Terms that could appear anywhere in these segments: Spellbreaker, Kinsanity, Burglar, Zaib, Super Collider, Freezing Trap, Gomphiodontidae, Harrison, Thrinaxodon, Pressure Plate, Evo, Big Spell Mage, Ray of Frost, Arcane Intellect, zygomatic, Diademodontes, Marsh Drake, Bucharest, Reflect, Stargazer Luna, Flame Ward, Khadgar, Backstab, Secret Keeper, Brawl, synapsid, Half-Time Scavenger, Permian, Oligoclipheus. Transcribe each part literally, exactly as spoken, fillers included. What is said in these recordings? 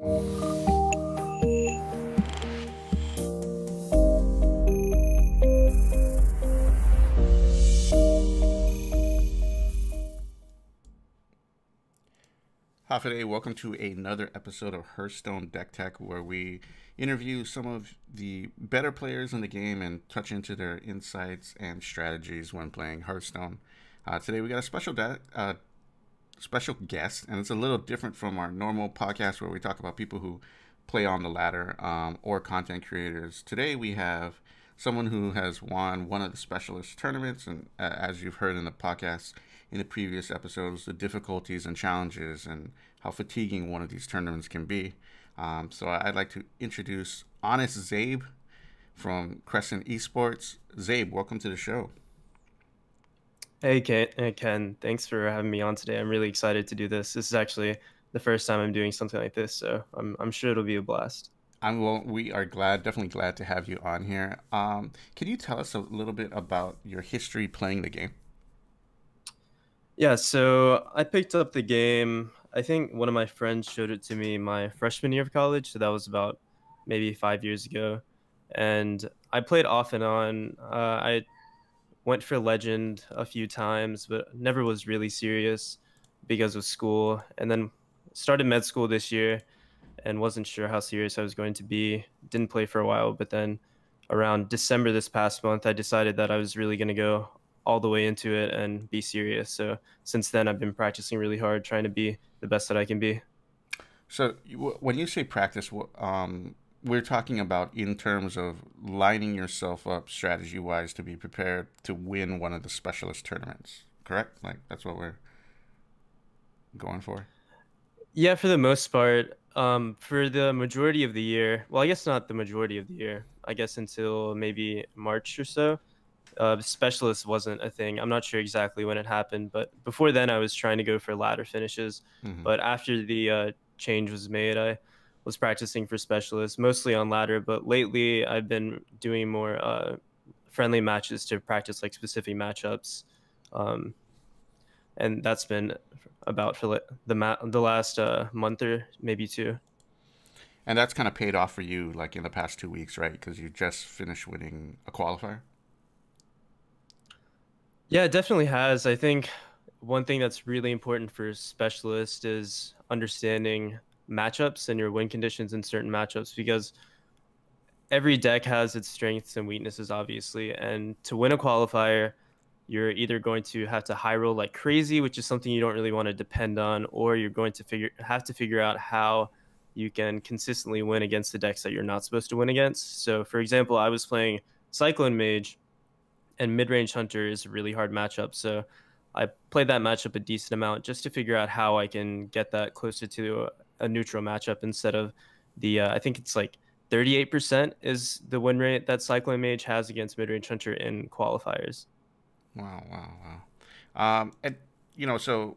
Hi today, welcome to another episode of Hearthstone Deck Tech, where we interview some of the better players in the game and touch into their insights and strategies when playing Hearthstone. Uh, today we got a special uh, special guest, and it's a little different from our normal podcast where we talk about people who play on the ladder um, or content creators. Today we have someone who has won one of the specialist tournaments, and uh, as you've heard in the podcast, in the previous episodes, the difficulties and challenges and how fatiguing one of these tournaments can be. Um, so I'd like to introduce Honest Zaib from Crescent Esports. Zaib, welcome to the show. Hey, Kate. Hey, Ken. Thanks for having me on today. I'm really excited to do this. This is actually the first time I'm doing something like this, so I'm, I'm sure it'll be a blast. I'm, well, we are glad, definitely glad to have you on here. Um, can you tell us a little bit about your history playing the game? Yeah, so I picked up the game. I think one of my friends showed it to me my freshman year of college, so that was about maybe five years ago. And I played off and on. Uh, I went for Legend a few times, but never was really serious because of school. And then started med school this year and wasn't sure how serious I was going to be. Didn't play for a while, but then around December this past month, I decided that I was really going to go all the way into it and be serious. So since then, I've been practicing really hard, trying to be the best that I can be. So when you say practice, um, we're talking about in terms of lining yourself up strategy-wise to be prepared to win one of the specialist tournaments, correct? Like, that's what we're going for? Yeah, for the most part. Um, for the majority of the year, well, I guess not the majority of the year, I guess until maybe March or so, Uh, specialist wasn't a thing. I'm not sure exactly when it happened, but before then I was trying to go for ladder finishes. Mm-hmm. But after the uh, change was made, I was practicing for specialists, mostly on ladder. But lately I've been doing more uh, friendly matches to practice like specific matchups. Um, and that's been about for the, ma the last uh, month or maybe two. And that's kind of paid off for you like in the past two weeks, right? Because you just finished winning a qualifier. Yeah, it definitely has. I think one thing that's really important for specialists is understanding matchups and your win conditions in certain matchups, because every deck has its strengths and weaknesses, obviously. And to win a qualifier, you're either going to have to high roll like crazy, which is something you don't really want to depend on, or you're going to figure have to figure out how you can consistently win against the decks that you're not supposed to win against. So, for example, I was playing Cyclone Mage, and mid-range hunter is a really hard matchup. So I played that matchup a decent amount just to figure out how I can get that closer to a, a neutral matchup instead of the, uh, I think it's like thirty-eight percent is the win rate that Cyclone Mage has against mid-range hunter in qualifiers. Wow, wow, wow. Um, and, you know, so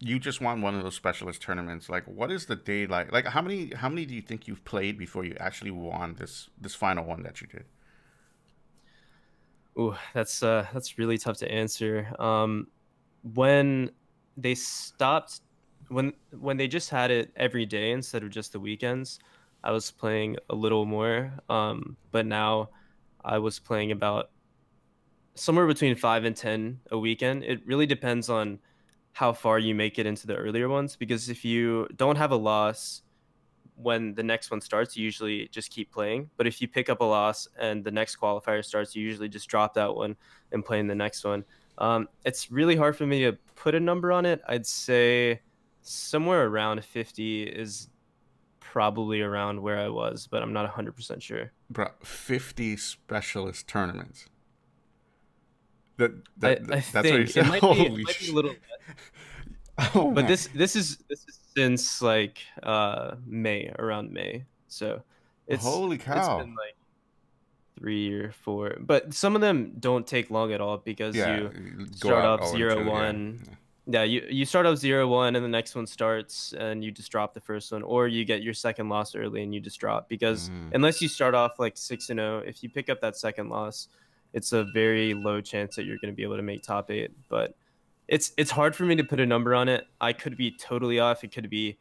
you just won one of those specialist tournaments. Like, what is the day like? Like, how many, how many do you think you've played before you actually won this, this final one that you did? Ooh, that's uh, that's really tough to answer. Um, when they stopped, when when they just had it every day instead of just the weekends, I was playing a little more. Um, but now I was playing about somewhere between five and ten a weekend. It really depends on how far you make it into the earlier ones, because if you don't have a loss when the next one starts, you usually just keep playing. But if you pick up a loss and the next qualifier starts, you usually just drop that one and play in the next one. Um, it's really hard for me to put a number on it. I'd say somewhere around fifty is probably around where I was, but I'm not one hundred percent sure. Bro, fifty specialist tournaments. That, that, I, that, I that's think what you said. It might be, it might be a little bit. Oh, but man. this this is this is since like uh May, around May. So it's holy cow. It's been like three or four. But some of them don't take long at all because yeah, you start up zero two, one. Yeah. yeah, you you start up zero one and the next one starts and you just drop the first one, or you get your second loss early and you just drop, because mm. unless you start off like six and oh, if you pick up that second loss, it's a very low chance that you're gonna be able to make top eight. But It's it's hard for me to put a number on it. I could be totally off. It could be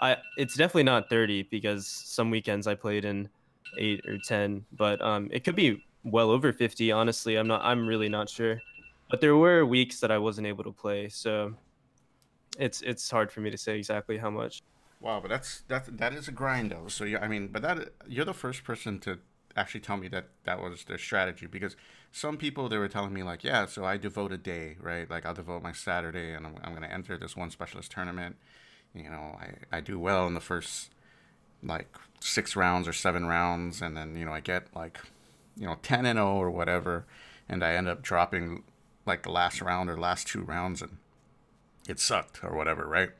I it's definitely not thirty because some weekends I played in eight or ten, but um, it could be well over fifty. Honestly, I'm not. I'm really not sure. But there were weeks that I wasn't able to play, so it's it's hard for me to say exactly how much. Wow, but that's that that is a grind though. So yeah, I mean, but that you're the first person to actually tell me that that was their strategy, because some people, they were telling me like, yeah, so I devote a day, right? Like I'll devote my Saturday and I'm, I'm going to enter this one specialist tournament. You know, I, I do well in the first like six rounds or seven rounds. And then, you know, I get like, you know, ten and oh or whatever. And I end up dropping like the last round or last two rounds and it sucked or whatever, right?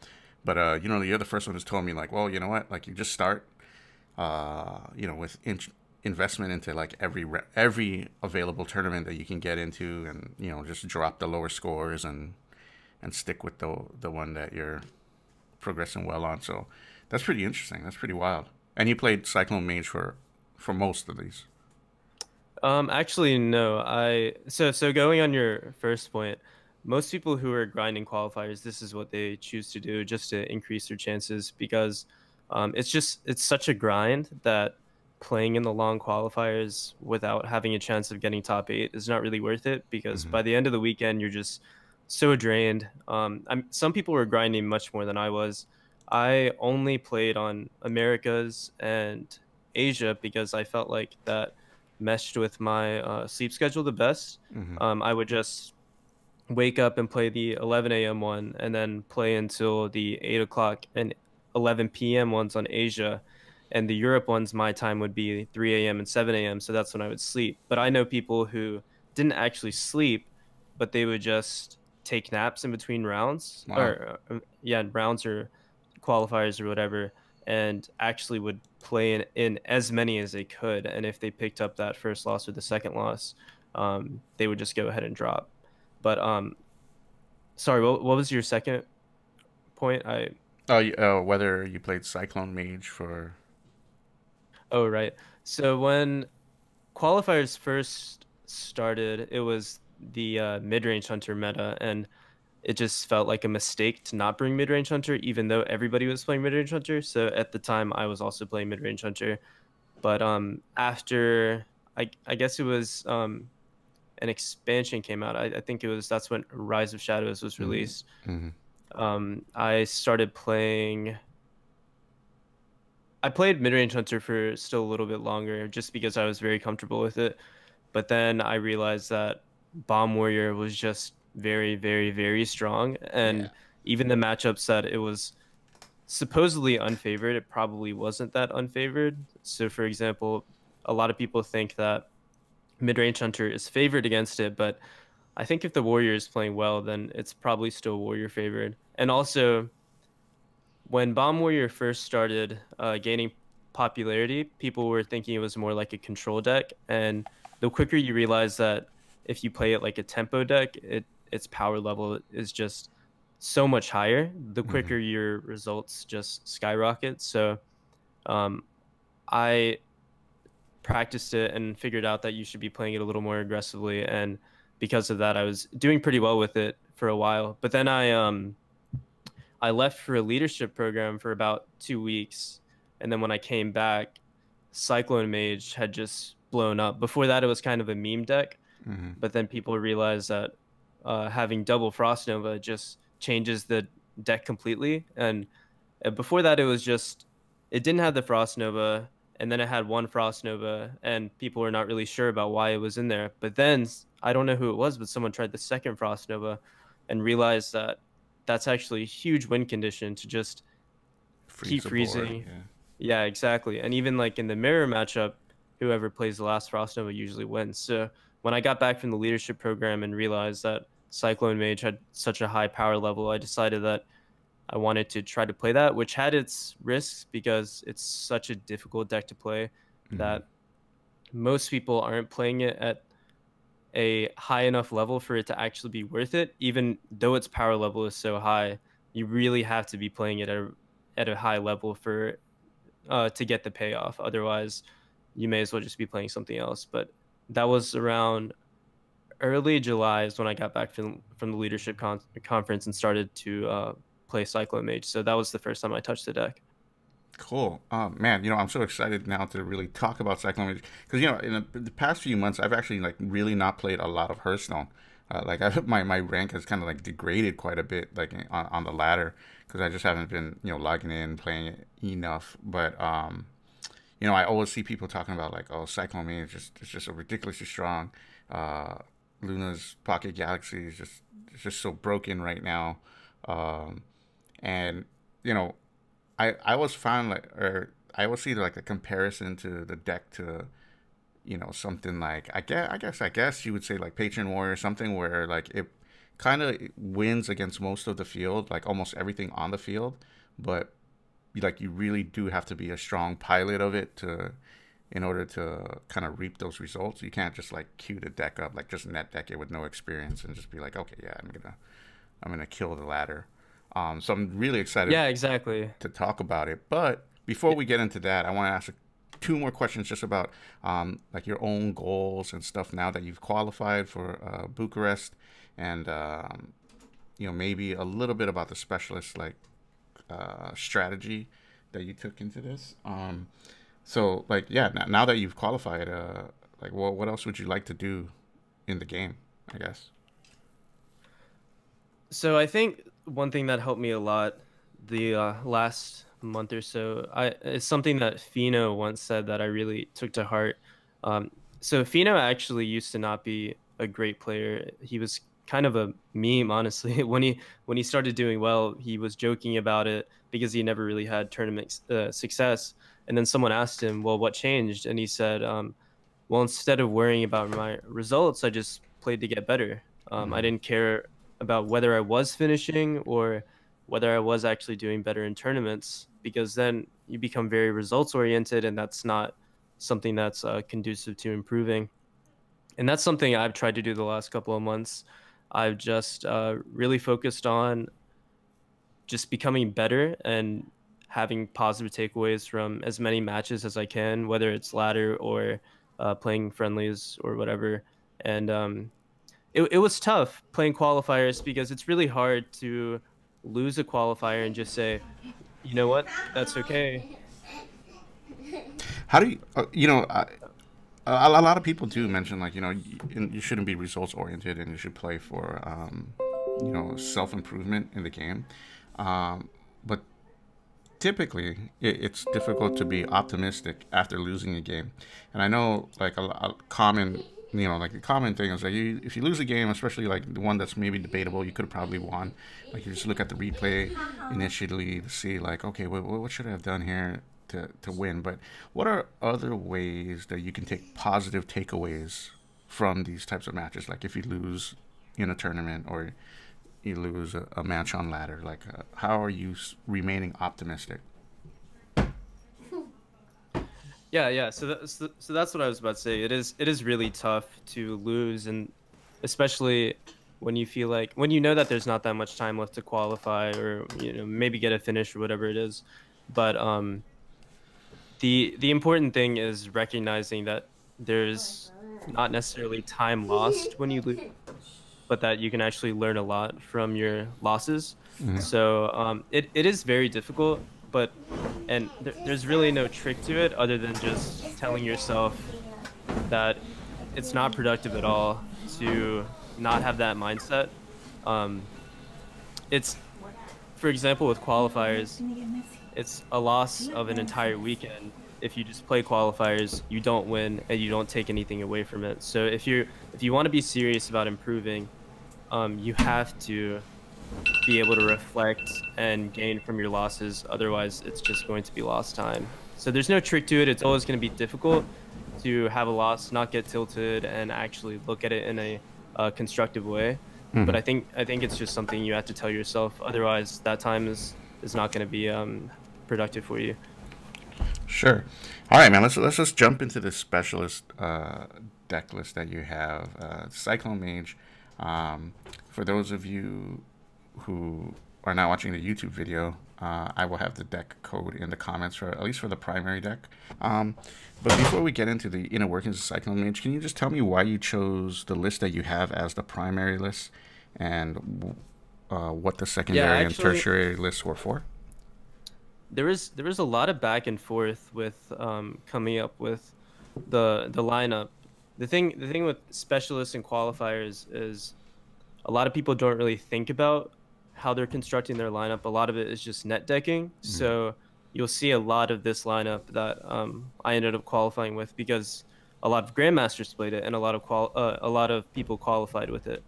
But, uh, you know, you're the first one who's told me like, well, you know what? Like you just start, uh, you know, with inch investment into like every re every available tournament that you can get into, and you know, just drop the lower scores and and stick with the the one that you're progressing well on. So that's pretty interesting. That's pretty wild. And you played Cyclone Mage for for most of these. Um, actually, no. I so so going on your first point, most people who are grinding qualifiers, this is what they choose to do just to increase their chances, because um, it's just it's such a grind that playing in the long qualifiers without having a chance of getting top eight is not really worth it, because mm-hmm. by the end of the weekend you're just so drained. Um, I'm, some people were grinding much more than I was. I only played on Americas and Asia because I felt like that meshed with my uh, sleep schedule the best. Mm-hmm. um, I would just wake up and play the eleven A M one and then play until the eight o'clock and eleven P M ones on Asia. And the Europe ones, my time would be three A M and seven A M So that's when I would sleep. But I know people who didn't actually sleep, but they would just take naps in between rounds. Wow. Or, yeah, rounds or qualifiers or whatever, and actually would play in, in as many as they could. And if they picked up that first loss or the second loss, um, they would just go ahead and drop. But um, sorry, what, what was your second point? I oh, uh, whether you played Cyclone Mage for... Oh, right. So when qualifiers first started, it was the uh, mid-range hunter meta, and it just felt like a mistake to not bring mid-range hunter, even though everybody was playing mid-range hunter. So at the time, I was also playing mid-range hunter. But um, after, I, I guess it was um, an expansion came out. I, I think it was, that's when Rise of Shadows was released. Mm-hmm. um, I started playing... I played mid-range hunter for still a little bit longer just because I was very comfortable with it. But then I realized that Bomb Warrior was just very, very, very strong. And yeah. even the matchups that it was supposedly unfavored, it probably wasn't that unfavored. So, for example, a lot of people think that mid-range hunter is favored against it. But I think if the Warrior is playing well, then it's probably still Warrior favored. And also... when Bomb Warrior first started uh, gaining popularity, people were thinking it was more like a control deck. And the quicker you realize that if you play it like a tempo deck, it its power level is just so much higher, the quicker mm-hmm. your results just skyrocket. So um, I practiced it and figured out that you should be playing it a little more aggressively. And because of that, I was doing pretty well with it for a while. But then I... Um, I left for a leadership program for about two weeks. And then when I came back, Cyclone Mage had just blown up. Before that, it was kind of a meme deck. Mm-hmm. But then people realized that uh, having double Frost Nova just changes the deck completely. And before that, it was just, it didn't have the Frost Nova. And then it had one Frost Nova. And people were not really sure about why it was in there. But then, I don't know who it was, but someone tried the second Frost Nova and realized that that's actually a huge win condition to just Freeze keep freezing. Yeah. yeah, exactly. And even like in the mirror matchup, whoever plays the last Frost Nova usually wins. So when I got back from the leadership program and realized that Cyclone Mage had such a high power level, I decided that I wanted to try to play that, which had its risks because it's such a difficult deck to play mm-hmm. that most people aren't playing it at a high enough level for it to actually be worth it. Even though its power level is so high, you really have to be playing it at a, at a high level for uh, to get the payoff. Otherwise, you may as well just be playing something else. But that was around early July is when I got back from, from the leadership con conference and started to uh, play Cyclone Mage. So that was the first time I touched the deck. Cool. Oh, man, you know, I'm so excited now to really talk about Cyclone Mage. Because, you know, in, a, in the past few months, I've actually, like, really not played a lot of Hearthstone. Uh, like, I, my, my rank has kind of, like, degraded quite a bit, like, on, on the ladder. Because I just haven't been, you know, logging in, playing it enough. But, um, you know, I always see people talking about, like, oh, Cyclone Mage is just, it's just so ridiculously strong. Uh, Luna's Pocket Galaxy is just, it's just so broken right now. Um, and, you know, I, I always found, like, or I always see, like, a comparison to the deck to, you know, something like, I guess, I guess, I guess you would say, like, Patron Warrior or something where, like, it kind of wins against most of the field, like, almost everything on the field, but, like, you really do have to be a strong pilot of it to, in order to kind of reap those results. You can't just, like, queue the deck up, like, just net deck it with no experience and just be like, okay, yeah, I'm gonna, I'm gonna kill the ladder. Um, so I'm really excited yeah, exactly. to talk about it. But before we get into that, I want to ask two more questions just about um, like your own goals and stuff now that you've qualified for uh, Bucharest, and um, you know, maybe a little bit about the specialist like uh, strategy that you took into this. Um, so like yeah, now that you've qualified, uh, like what what else would you like to do in the game? I guess. So I think. One thing that helped me a lot the uh, last month or so I, is something that Fino once said that I really took to heart. Um, so Fino actually used to not be a great player. He was kind of a meme, honestly. When he when he started doing well, he was joking about it because he never really had tournament uh, success. And then someone asked him, well, what changed? And he said, um, well, instead of worrying about my results, I just played to get better. Um, mm-hmm. I didn't care about whether I was finishing or whether I was actually doing better in tournaments, because then you become very results oriented, and that's not something that's uh, conducive to improving. And that's something I've tried to do the last couple of months. I've just uh, really focused on just becoming better and having positive takeaways from as many matches as I can, whether it's ladder or uh, playing friendlies or whatever. And um, It, it was tough playing qualifiers because it's really hard to lose a qualifier and just say, you know what, that's okay. How do you, uh, you know, I, a, a lot of people do mention like, you know, you, you shouldn't be results oriented and you should play for, um, you know, self-improvement in the game. Um, but typically it, it's difficult to be optimistic after losing a game. And I know like a, a common You know, like the common thing is like you, if you lose a game, especially like the one that's maybe debatable, you could have probably won. Like you just look at the replay initially to see like, okay, what, what should I have done here to, to win? But what are other ways that you can take positive takeaways from these types of matches? Like if you lose in a tournament or you lose a, a match on ladder, like uh, how are you remaining optimistic? Yeah, yeah. So, that, so, so that's what I was about to say. It is, it is really tough to lose, and especially when you feel like when you know that there's not that much time left to qualify, or you know maybe get a finish or whatever it is. But um, the the important thing is recognizing that there's not necessarily time lost when you lose, but that you can actually learn a lot from your losses. Mm-hmm. So um, it it is very difficult. But, and th there's really no trick to it other than just telling yourself that it's not productive at all to not have that mindset. Um, it's, for example, with qualifiers, it's a loss of an entire weekend. If you just play qualifiers, you don't win and you don't take anything away from it. So if you're, if you want to be serious about improving, um, you have to be able to reflect and gain from your losses. Otherwise, it's just going to be lost time. So there's no trick to it. It's always going to be difficult to have a loss, not get tilted, and actually look at it in a uh, constructive way. Mm-hmm. But I think I think it's just something you have to tell yourself. Otherwise, that time is is not going to be um, productive for you. Sure. All right, man. Let's let's just jump into this specialist uh, deck list that you have, uh, Cyclone Mage. Um, for those of you who are not watching the YouTube video, uh, I will have the deck code in the comments, for at least for the primary deck. Um, but before we get into the inner workings of Cyclone Mage, can you just tell me why you chose the list that you have as the primary list and uh, what the secondary yeah, actually, and tertiary lists were for? there is there is a lot of back and forth with um, coming up with the the lineup. The thing the thing with specialists and qualifiers is a lot of people don't really think about how they're constructing their lineup. A lot of it is just net decking. Mm-hmm. So you'll see a lot of this lineup that um, I ended up qualifying with because a lot of grandmasters played it and a lot of qual uh, a lot of people qualified with it.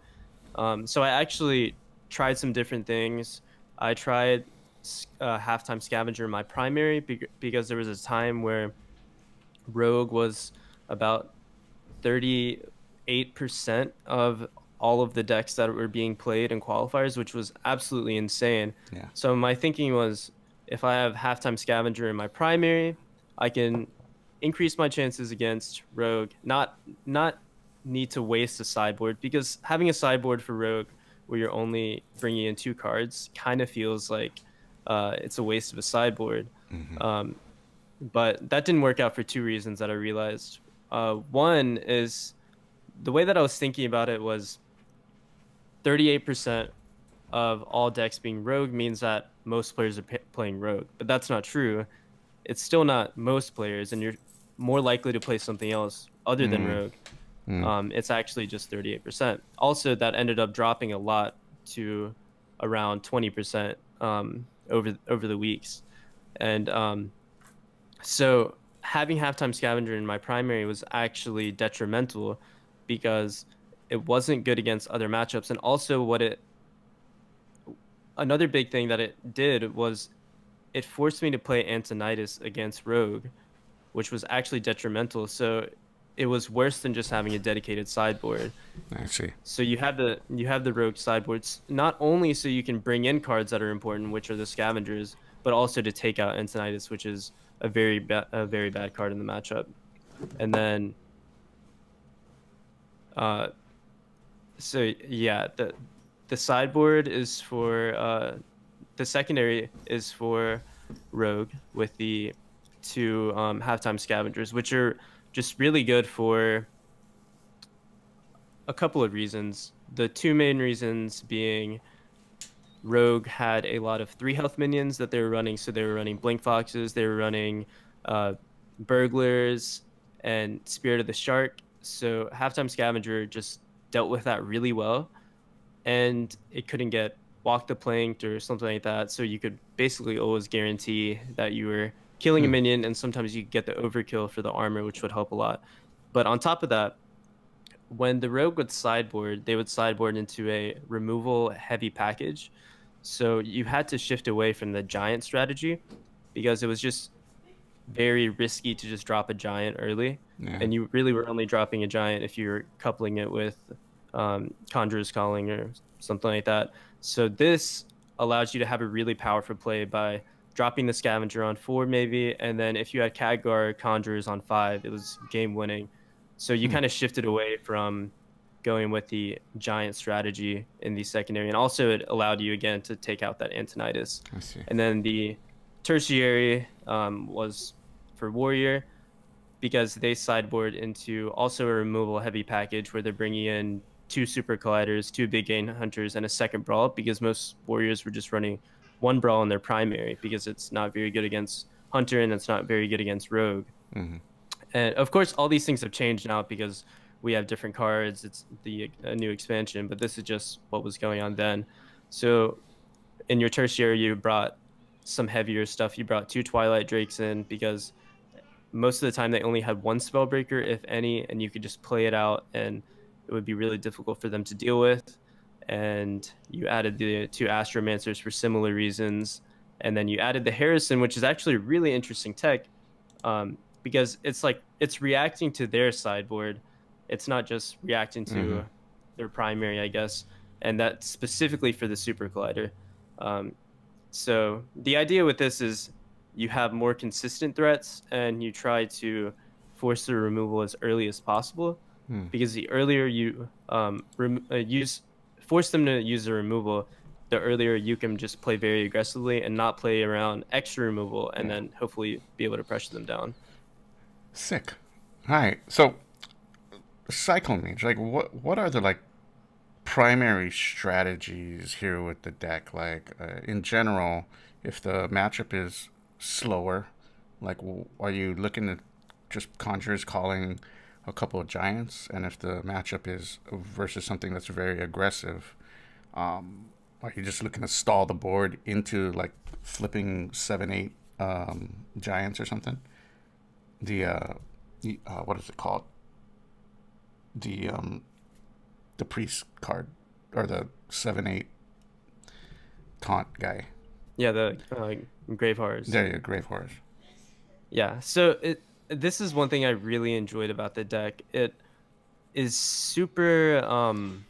Um, so I actually tried some different things. I tried uh, Half-Time Scavenger, my primary, be because there was a time where Rogue was about thirty-eight percent of all of the decks that were being played in qualifiers, which was absolutely insane. Yeah. So my thinking was, if I have Half-Time Scavenger in my primary, I can increase my chances against Rogue, not not need to waste a sideboard, because having a sideboard for Rogue where you're only bringing in two cards kind of feels like uh, it's a waste of a sideboard. Mm-hmm. Um, but that didn't work out for two reasons that I realized. Uh, one is the way that I was thinking about it was thirty-eight percent of all decks being Rogue means that most players are playing Rogue, but that's not true. It's still not most players, and you're more likely to play something else other than mm. Rogue. Mm. Um, it's actually just thirty-eight percent. Also, that ended up dropping a lot to around twenty percent um, over over the weeks. And um, so having Half-Time Scavenger in my primary was actually detrimental because it wasn't good against other matchups. And also what it, another big thing that it did was it forced me to play Antonidas against Rogue, which was actually detrimental. So it was worse than just having a dedicated sideboard. Actually. So you have the you have the Rogue sideboards not only so you can bring in cards that are important, which are the Scavengers, but also to take out Antonidas, which is a very ba a very bad card in the matchup. And then, uh, so yeah, the the sideboard is for uh, the secondary is for Rogue with the two um, Half-Time Scavengers, which are just really good for a couple of reasons. The two main reasons being Rogue had a lot of three health minions that they were running. So they were running Blink Foxes, they were running uh, Burglars and Spirit of the Shark. So Half-Time Scavenger just dealt with that really well. And it couldn't get Walk the Plank or something like that. So you could basically always guarantee that you were killing a minion, and sometimes you get the overkill for the armor, which would help a lot. But on top of that, when the Rogue would sideboard, they would sideboard into a removal heavy package. So you had to shift away from the giant strategy because it was just very risky to just drop a giant early. Yeah. And you really were only dropping a giant if you were coupling it with um, Conjurer's Calling or something like that. So this allows you to have a really powerful play by dropping the Scavenger on four maybe, and then if you had Khadgar Conjurers on five, it was game winning. So you hmm. kind of shifted away from going with the giant strategy in the secondary, and also it allowed you again to take out that Antonidas. I see. And then the tertiary um, was for Warrior because they sideboard into also a removal heavy package where they're bringing in two Super Colliders, two Big Gain Hunters, and a second Brawl because most Warriors were just running one Brawl in their primary because it's not very good against Hunter and it's not very good against Rogue. Mm-hmm. And of course all these things have changed now because we have different cards, it's the a new expansion, but this is just what was going on then. So in your tertiary you brought some heavier stuff. You brought two Twilight Drakes in because most of the time they only had one Spellbreaker, if any, and you could just play it out and it would be really difficult for them to deal with. And you added the two Astromancers for similar reasons. And then you added the Harrison, which is actually a really interesting tech um, because it's like it's reacting to their sideboard. It's not just reacting to mm-hmm. their primary, I guess. And that's specifically for the Super Collider. Um, so the idea with this is you have more consistent threats and you try to force the removal as early as possible mm. because the earlier you um, uh, use... force them to use the removal, the earlier you can just play very aggressively and not play around extra removal and then hopefully be able to pressure them down. Sick. All right. So Cyclone Mage, like what what are the like primary strategies here with the deck? Like uh, in general, if the matchup is slower? Like, are you looking to just Conjurer's Calling a couple of giants? And if the matchup is versus something that's very aggressive, um, are you just looking to stall the board into, like, flipping seven, eight um, giants or something? The, uh, uh, what is it called? The, um, the priest card, or the seven, eight taunt guy. Yeah, the uh, Grave Horrors. There you go, Grave Horrors. Yeah, so it, this is one thing I really enjoyed about the deck. It is super um,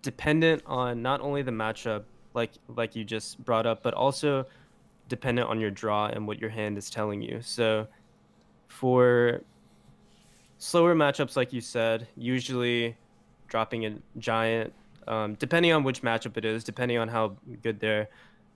dependent on not only the matchup, like like you just brought up, but also dependent on your draw and what your hand is telling you. So for slower matchups, like you said, usually dropping a giant, um, depending on which matchup it is, depending on how good their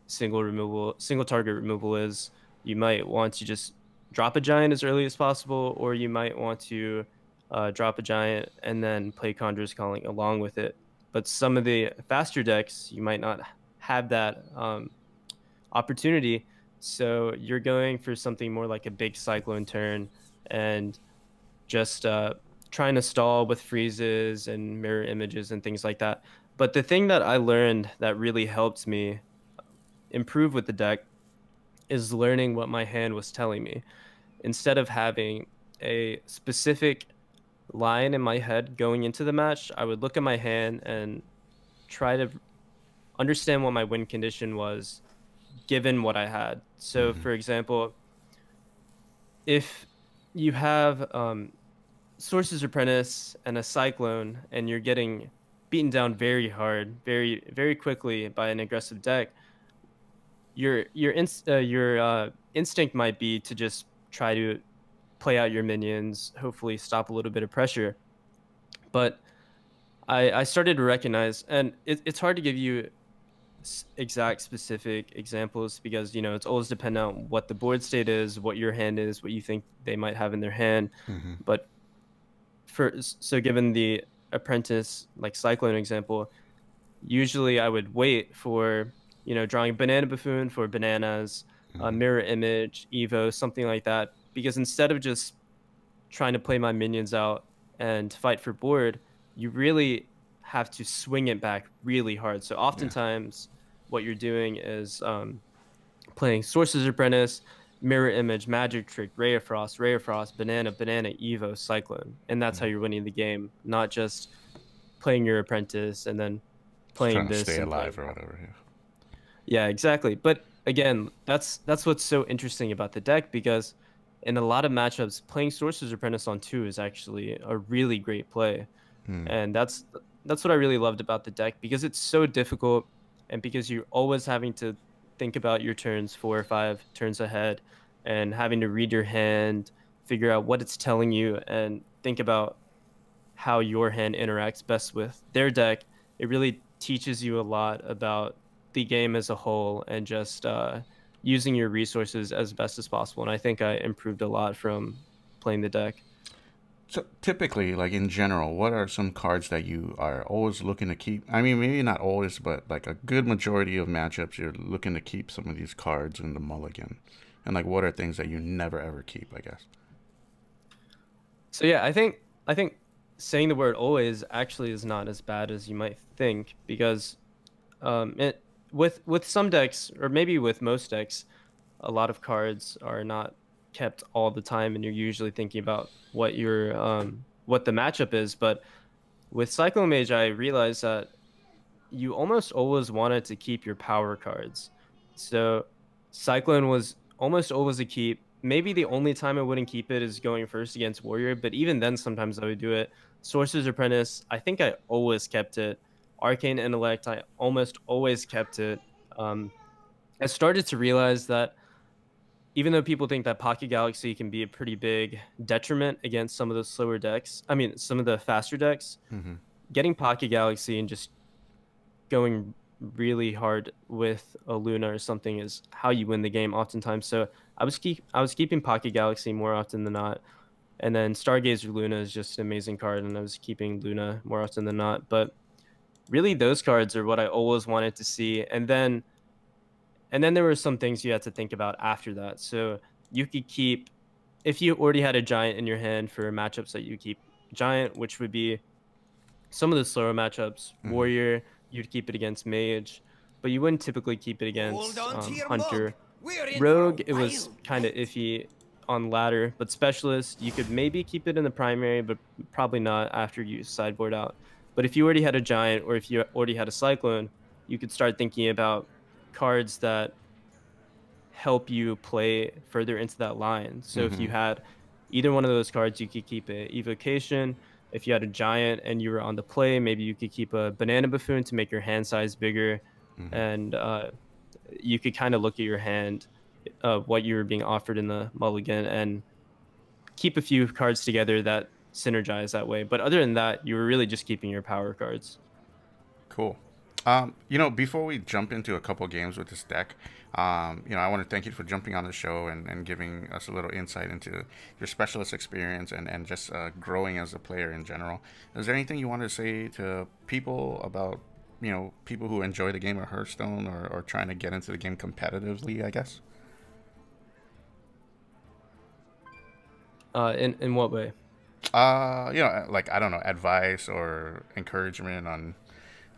single removal, single target removal is, you might want to just drop a giant as early as possible, or you might want to uh, drop a giant and then play Conjurer's Calling along with it. But some of the faster decks, you might not have that um, opportunity. So you're going for something more like a big Cyclone turn and just uh, trying to stall with freezes and mirror images and things like that. But the thing that I learned that really helped me improve with the deck is learning what my hand was telling me. Instead of having a specific line in my head going into the match, I would look at my hand and try to understand what my win condition was given what I had. So mm-hmm. for example, if you have um, Sorcerer's Apprentice and a Cyclone and you're getting beaten down very hard, very, very quickly by an aggressive deck, your your inst uh, your uh, instinct might be to just try to play out your minions, hopefully stop a little bit of pressure. But I, I started to recognize, and it, it's hard to give you exact specific examples because, you know, it's always dependent on what the board state is, what your hand is, what you think they might have in their hand. Mm-hmm. But for so given the Apprentice, like Cyclone example, usually I would wait for, you know, drawing Banana Buffoon for bananas, mm-hmm. uh, Mirror Image, Evo, something like that. Because instead of just trying to play my minions out and fight for board, you really have to swing it back really hard. So oftentimes yeah. what you're doing is um, playing Sorcerer's Apprentice, Mirror Image, Magic Trick, Ray of Frost, Ray of Frost, Banana, Banana, Evo, Cyclone. And that's mm-hmm. how you're winning the game, not just playing your Apprentice and then playing trying this. To stay alive play. Or whatever, yeah. Yeah, exactly. But again, that's that's what's so interesting about the deck, because in a lot of matchups, playing Sorcerer's Apprentice on two is actually a really great play. Mm. And that's that's what I really loved about the deck, because it's so difficult and because you're always having to think about your turns four or five turns ahead and having to read your hand, figure out what it's telling you, and think about how your hand interacts best with their deck. It really teaches you a lot about the game as a whole and just uh, using your resources as best as possible. And I think I improved a lot from playing the deck. So typically, like in general, what are some cards that you are always looking to keep? I mean, maybe not always, but like a good majority of matchups, you're looking to keep some of these cards in the mulligan. And like, what are things that you never ever keep, I guess? So yeah, I think, I think saying the word always actually is not as bad as you might think, because um, it, With with some decks, or maybe with most decks, a lot of cards are not kept all the time, and you're usually thinking about what your um, what the matchup is. But with Cyclone Mage, I realized that you almost always wanted to keep your power cards. So Cyclone was almost always a keep. Maybe the only time I wouldn't keep it is going first against Warrior, but even then, sometimes I would do it. Sorcerer's Apprentice, I think I always kept it. Arcane Intellect, I almost always kept it. Um, I started to realize that even though people think that Pocket Galaxy can be a pretty big detriment against some of the slower decks, I mean, some of the faster decks, mm-hmm. getting Pocket Galaxy and just going really hard with a Luna or something is how you win the game oftentimes. So I was, keep, I was keeping Pocket Galaxy more often than not. And then Stargazer Luna is just an amazing card, and I was keeping Luna more often than not. But really, those cards are what I always wanted to see. And then And then there were some things you had to think about after that. So you could keep, if you already had a giant in your hand for matchups that you keep giant, which would be some of the slower matchups, mm. warrior, you'd keep it against mage, but you wouldn't typically keep it against um, hunter. Rogue, it was kind of iffy on ladder, but specialist, you could maybe keep it in the primary, but probably not after you sideboard out. But if you already had a giant, or if you already had a cyclone, you could start thinking about cards that help you play further into that line. So mm-hmm. if you had either one of those cards, you could keep it. Evocation, if you had a giant and you were on the play, maybe you could keep a Banana Buffoon to make your hand size bigger. Mm-hmm. And uh, you could kind of look at your hand, uh, what you were being offered in the mulligan, and keep a few cards together that synergize that way. But other than that, you were really just keeping your power cards. Cool. Um, you know, before we jump into a couple games with this deck, um, you know, I want to thank you for jumping on the show and, and giving us a little insight into your specialist experience and, and just uh, growing as a player in general. Is there anything you want to say to people about, you know, people who enjoy the game of Hearthstone or, or trying to get into the game competitively, I guess? Uh, in, in what way? Uh, you know, like, I don't know, advice or encouragement on,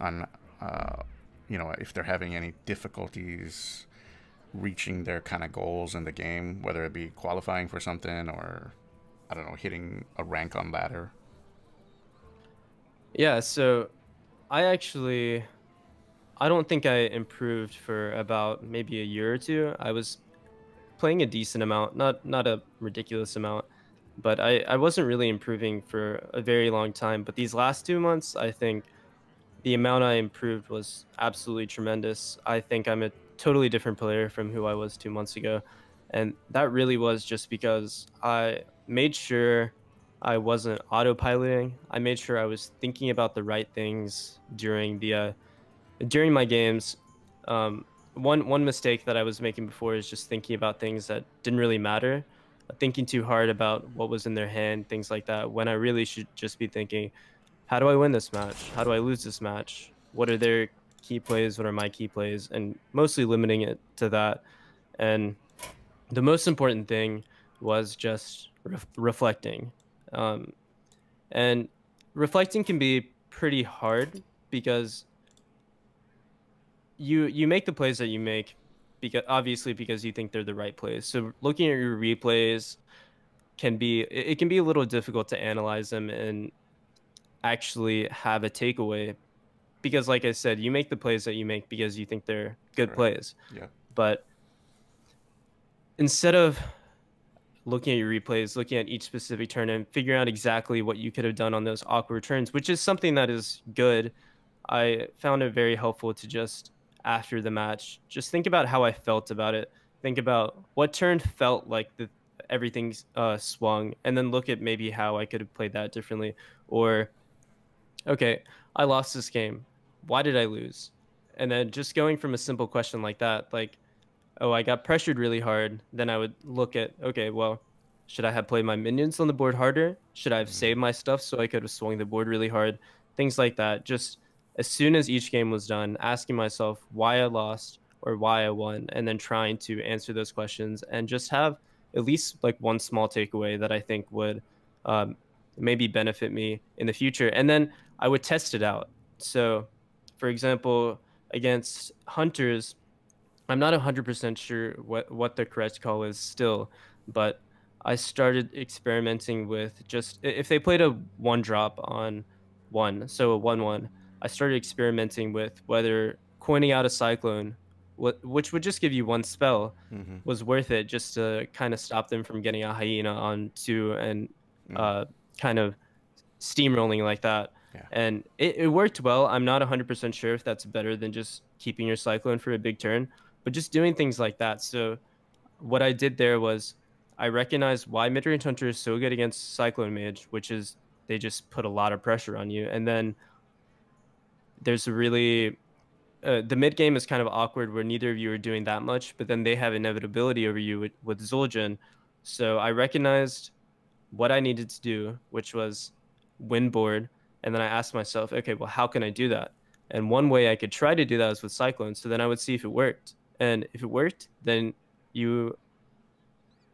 on, Uh, you know, if they're having any difficulties reaching their kind of goals in the game, whether it be qualifying for something or, I don't know, hitting a rank on ladder. Yeah, so I actually, I don't think I improved for about maybe a year or two. I was playing a decent amount, not, not a ridiculous amount, but I, I wasn't really improving for a very long time. But these last two months, I think the amount I improved was absolutely tremendous. I think I'm a totally different player from who I was two months ago. And that really was just because I made sure I wasn't autopiloting. I made sure I was thinking about the right things during the uh, during my games. Um, one, one mistake that I was making before is just thinking about things that didn't really matter, thinking too hard about what was in their hand, things like that, when I really should just be thinking, how do I win this match? How do I lose this match? What are their key plays? What are my key plays? And mostly limiting it to that. And the most important thing was just re reflecting. Um, and reflecting can be pretty hard because you you make the plays that you make, because obviously because you think they're the right plays. So looking at your replays can be, it can be a little difficult to analyze them and actually have a takeaway, because like I said, you make the plays that you make because you think they're good right. plays. Yeah. But instead of looking at your replays, looking at each specific turn and figuring out exactly what you could have done on those awkward turns, which is something that is good, I found it very helpful to just after the match, just think about how I felt about it. Think about what turn felt like the everything's uh, swung, and then look at maybe how I could have played that differently, or okay, I lost this game. Why did I lose? And then just going from a simple question like that, like, oh, I got pressured really hard. Then I would look at, okay, well, should I have played my minions on the board harder? Should I have saved my stuff so I could have swung the board really hard? Things like that. Just as soon as each game was done, asking myself why I lost or why I won, and then trying to answer those questions and just have at least like one small takeaway that I think would um, maybe benefit me in the future. And then I would test it out. So for example, against hunters, I'm not one hundred percent sure what, what the correct call is still, but I started experimenting with just, if they played a one drop on one, so a one one, I started experimenting with whether coining out a cyclone, which would just give you one spell, mm-hmm. was worth it just to kind of stop them from getting a hyena on two and mm-hmm. uh, kind of steamrolling like that. Yeah. And it, it worked well. I'm not one hundred percent sure if that's better than just keeping your cyclone for a big turn, but just doing things like that. So what I did there was I recognized why Midrange Hunter is so good against Cyclone Mage, which is they just put a lot of pressure on you. And then there's a really... Uh, the mid game is kind of awkward where neither of you are doing that much, but then they have inevitability over you with, with Zul'jin. So I recognized what I needed to do, which was win board. And then I asked myself, okay, well, how can I do that? And one way I could try to do that is with Cyclone. So then I would see if it worked. And if it worked, then you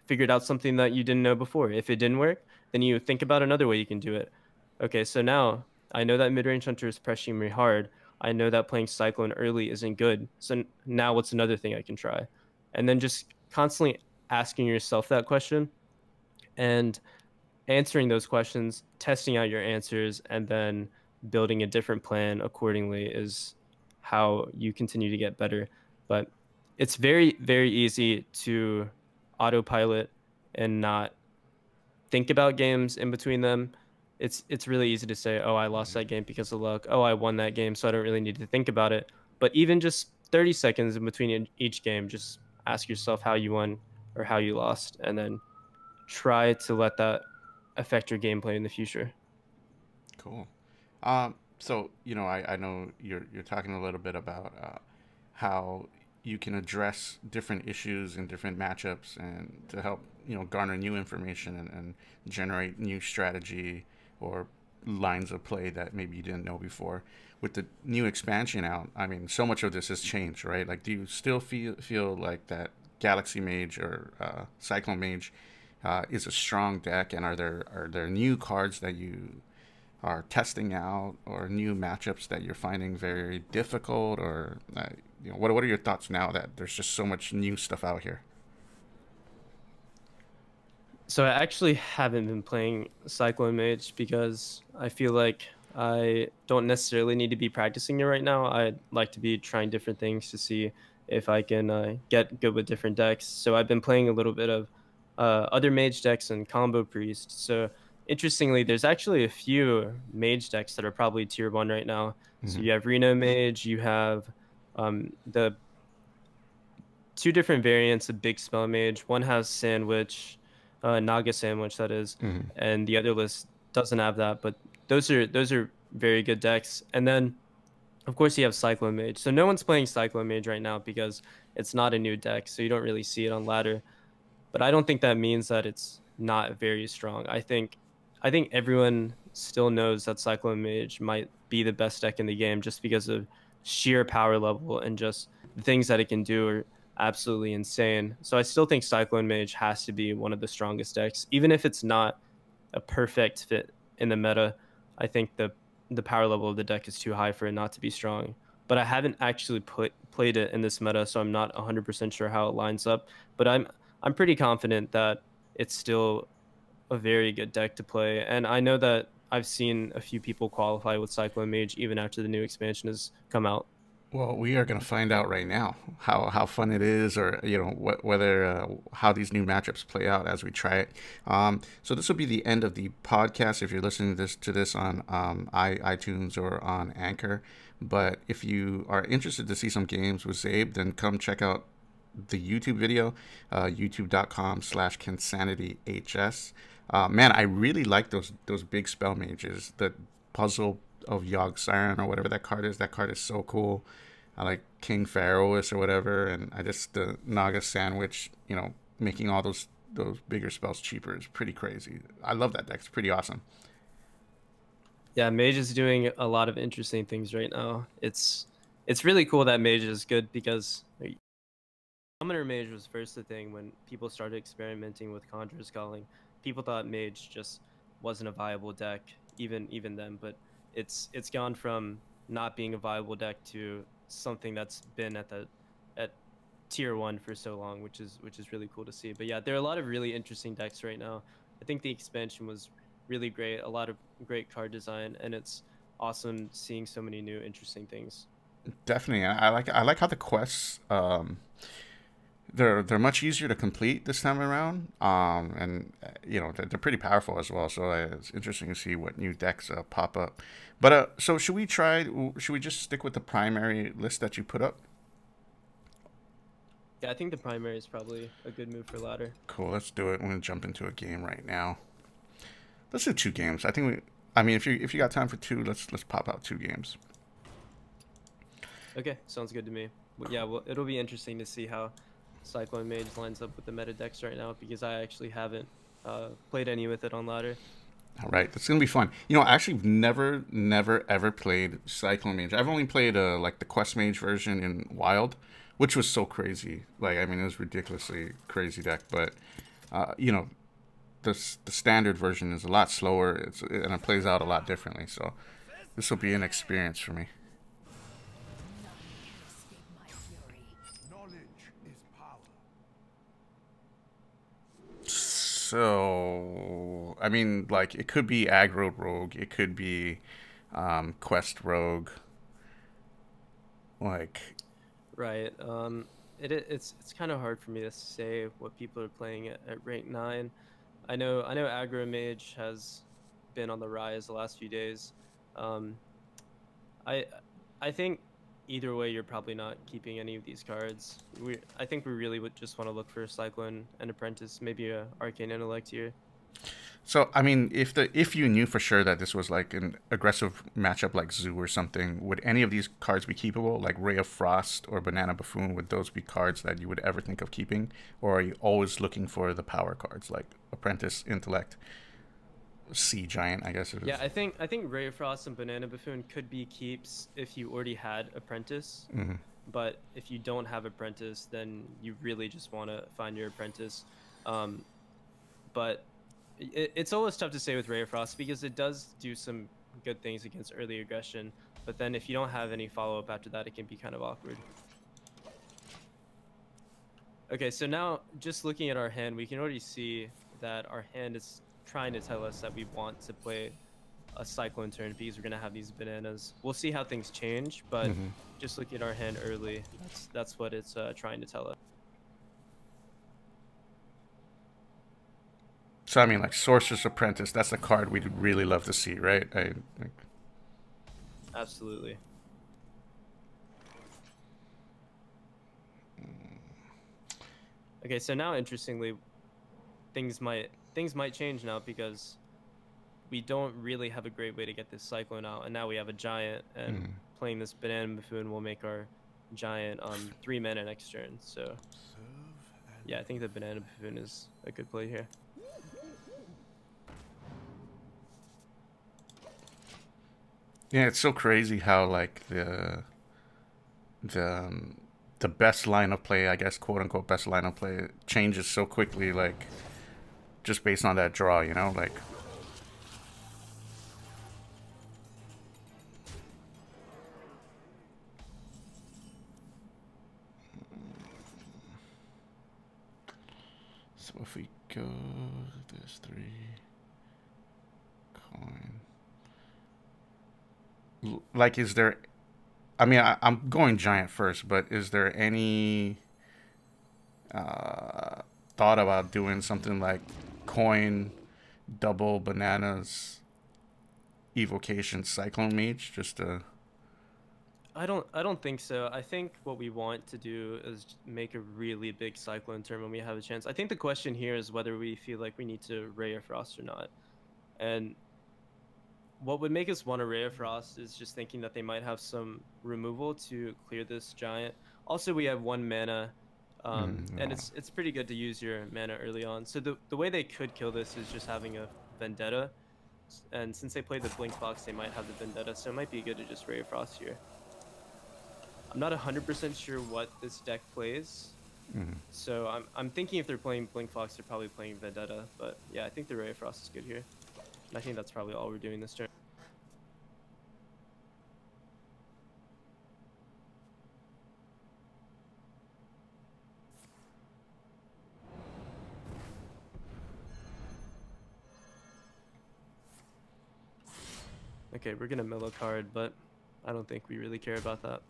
figured out something that you didn't know before. If it didn't work, then you think about another way you can do it. Okay, so now I know that mid-range hunter is pressing me hard. I know that playing Cyclone early isn't good. So now what's another thing I can try? And then just constantly asking yourself that question and answering those questions, testing out your answers, and then building a different plan accordingly is how you continue to get better. But it's very, very easy to autopilot and not think about games in between them. It's it's really easy to say, oh, I lost that game because of luck. Oh, I won that game, so I don't really need to think about it. But even just thirty seconds in between each game, just ask yourself how you won or how you lost, and then try to let that affect your gameplay in the future. Cool. Um, so, you know, I, I know you're, you're talking a little bit about uh, how you can address different issues in different matchups and to help, you know, garner new information and, and generate new strategy or lines of play that maybe you didn't know before. With the new expansion out, I mean, so much of this has changed, right? Like, do you still feel feel like that Galaxy Mage or uh, Cyclone Mage uh, is a strong deck? And are there are there new cards that you are testing out or new matchups that you're finding very difficult? Or uh, you know, what what are your thoughts now that there's just so much new stuff out here? So I actually haven't been playing Cyclone Mage because I feel like I don't necessarily need to be practicing it right now. I'd like to be trying different things to see if I can uh, get good with different decks. So I've been playing a little bit of uh, other mage decks and combo priest. So interestingly, there's actually a few mage decks that are probably tier one right now. Mm-hmm. So you have Reno Mage, you have um, the two different variants of Big Spell Mage. One has Sandwich, uh, Naga Sandwich, that is, mm-hmm. and the other list doesn't have that. But those are those are very good decks. And then, of course, you have Cyclone Mage. So no one's playing Cyclone Mage right now because it's not a new deck, so you don't really see it on ladder. But I don't think that means that it's not very strong. I think I think everyone still knows that Cyclone Mage might be the best deck in the game just because of sheer power level, and just the things that it can do are absolutely insane. So I still think Cyclone Mage has to be one of the strongest decks, even if it's not a perfect fit in the meta. I think the the power level of the deck is too high for it not to be strong. But I haven't actually put, played it in this meta, so I'm not one hundred percent sure how it lines up. But I'm I'm pretty confident that it's still a very good deck to play, and I know that I've seen a few people qualify with Cyclone Mage even after the new expansion has come out. Well, we are going to find out right now how how fun it is, or you know wh whether uh, how these new matchups play out as we try it. Um, so this will be the end of the podcast if you're listening to this to this on um, I, iTunes or on Anchor. But if you are interested to see some games with Zaib, then come check out the YouTube video, uh, youtube dot com slash Kinsanity H S. Uh, man, I really like those those big spell mages. The Puzzle of Yogg-Saron or whatever that card is. That card is so cool. I like King Pharaohus or whatever, and I just the uh, Naga Sandwich. You know, making all those those bigger spells cheaper is pretty crazy. I love that deck. It's pretty awesome. Yeah, Mage is doing a lot of interesting things right now. It's it's really cool that Mage is good because Summoner Mage was first the thing when people started experimenting with Conjurer's Calling. People thought Mage just wasn't a viable deck, even even then. But it's it's gone from not being a viable deck to something that's been at the at tier one for so long, which is which is really cool to see. But yeah, there are a lot of really interesting decks right now. I think the expansion was really great, a lot of great card design, and it's awesome seeing so many new interesting things. Definitely, I like I like how the quests. Um... They're they're much easier to complete this time around, um, and you know they're, they're pretty powerful as well. So uh, it's interesting to see what new decks uh, pop up. But uh, so should we try? Should we just stick with the primary list that you put up? Yeah, I think the primary is probably a good move for ladder. Cool, let's do it. I'm gonna jump into a game right now. Let's do two games. I think we. I mean, if you if you got time for two, let's let's pop out two games. Okay, sounds good to me. Yeah, well, it'll be interesting to see how Cyclone Mage lines up with the meta decks right now, because I actually haven't uh, played any with it on ladder. All right, that's gonna be fun. You know, I actually never, never, ever played Cyclone Mage. I've only played uh, like the Quest Mage version in Wild, which was so crazy. Like, I mean, it was ridiculously crazy deck, but, uh, you know, the, the standard version is a lot slower, it's, and it plays out a lot differently, so this will be an experience for me. So, I mean, like, it could be aggro rogue, it could be um, quest rogue, like... Right, um, it, it's it's kind of hard for me to say what people are playing at, at rank nine. I know I know aggro mage has been on the rise the last few days. Um, I I think either way you're probably not keeping any of these cards. We I think we really would just want to look for a Cyclone and Apprentice, maybe a Arcane Intellect here. So I mean, if the if you knew for sure that this was like an aggressive matchup like Zoo or something, would any of these cards be keepable? Like Ray of Frost or Banana Buffoon, would those be cards that you would ever think of keeping? Or are you always looking for the power cards like Apprentice, Intellect, Sea Giant, I guess it is? Yeah, I think I think Ray of Frost and Banana Buffoon could be keeps if you already had Apprentice. Mm-hmm. But if you don't have Apprentice, then you really just want to find your Apprentice. Um, but it's always tough to say with Ray of Frost because it does do some good things against early aggression, but then if you don't have any follow-up after that, it can be kind of awkward. Okay, so now just looking at our hand, we can already see that our hand is trying to tell us that we want to play a Cyclone turn because we're going to have these bananas. We'll see how things change, but mm-hmm. just looking at our hand early, that's, that's what it's uh, trying to tell us. So, I mean, like, Sorcerer's Apprentice, that's a card we'd really love to see, right? I, like... Absolutely. Okay, so now, interestingly, things might things might change now because we don't really have a great way to get this Cyclone out, and now we have a Giant, and mm. playing this Banana Buffoon will make our Giant um, three mana next turn. So, yeah, I think the Banana Buffoon is a good play here. Yeah, it's so crazy how like the the um, the best line of play, I guess, quote unquote best line of play, changes so quickly, like just based on that draw, you know, like. So if we go, there's three coin. Like, is there, I mean, I, I'm going Giant first, but is there any uh, thought about doing something like coin, double bananas, evocation, Cyclone Mage? Just a. I don't. I don't think so. I think what we want to do is make a really big Cyclone turn when we have a chance. I think the question here is whether we feel like we need to Ray of Frost or not, and. What would make us want to Ray of Frost is just thinking that they might have some removal to clear this Giant. Also, we have one mana, um, mm, no. and it's it's pretty good to use your mana early on. So the, the way they could kill this is just having a Vendetta. And since they played the Blink Fox, they might have the Vendetta, so it might be good to just Ray of Frost here. I'm not one hundred percent sure what this deck plays. Mm. So I'm, I'm thinking if they're playing Blink Fox, they're probably playing Vendetta. But yeah, I think the Ray of Frost is good here. I think that's probably all we're doing this turn. Okay, we're gonna mill a card, but I don't think we really care about that.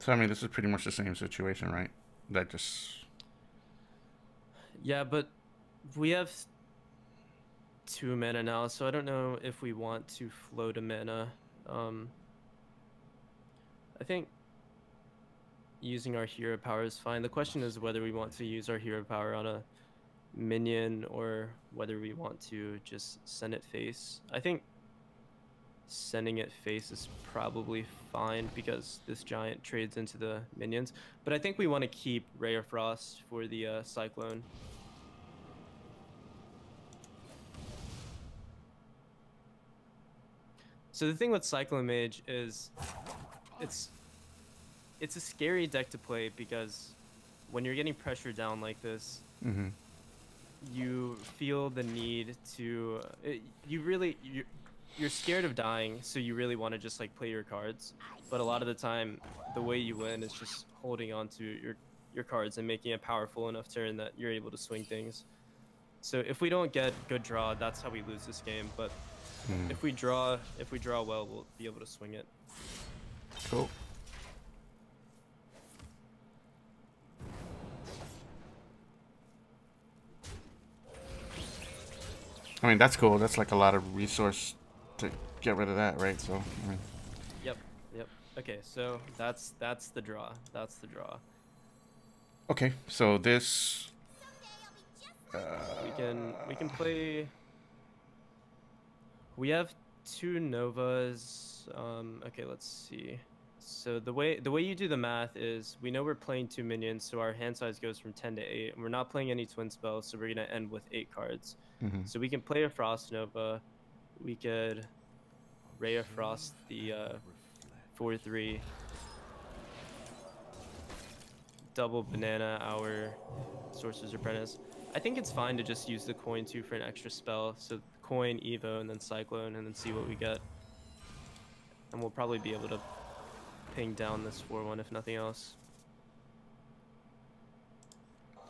So, I mean, this is pretty much the same situation, right? That just... Yeah, but we have two mana now, so I don't know if we want to float a mana. Um, I think using our hero power is fine. The question is whether we want to use our hero power on a minion or whether we want to just send it face. I think... Sending it face is probably fine because this Giant trades into the minions, but I think we want to keep Ray of Frost for the uh, Cyclone. So the thing with Cyclone Mage is it's it's a scary deck to play because when you're getting pressure down like this, mm-hmm. you feel the need to it, you really you're, you're scared of dying, so you really want to just like play your cards. But a lot of the time, the way you win is just holding on to your your cards and making a powerful enough turn that you're able to swing things. So if we don't get good draw, that's how we lose this game. But mm. if we draw, if we draw well, we'll be able to swing it. Cool. I mean, that's cool. That's like a lot of resource to get rid of that, right? So. I mean. Yep. Yep. Okay. So that's that's the draw. That's the draw. Okay. So this. Uh, we can we can play. We have two Novas. Um, okay, let's see. So the way the way you do the math is we know we're playing two minions, so our hand size goes from ten to eight, and we're not playing any twin spells, so we're gonna end with eight cards. Mm-hmm. So we can play a Frost Nova. We could Ray of Frost the uh, four three. Double banana our Sorcerer's Apprentice. I think it's fine to just use the coin too for an extra spell. So coin, Evo, and then Cyclone, and then see what we get. And we'll probably be able to ping down this four one if nothing else.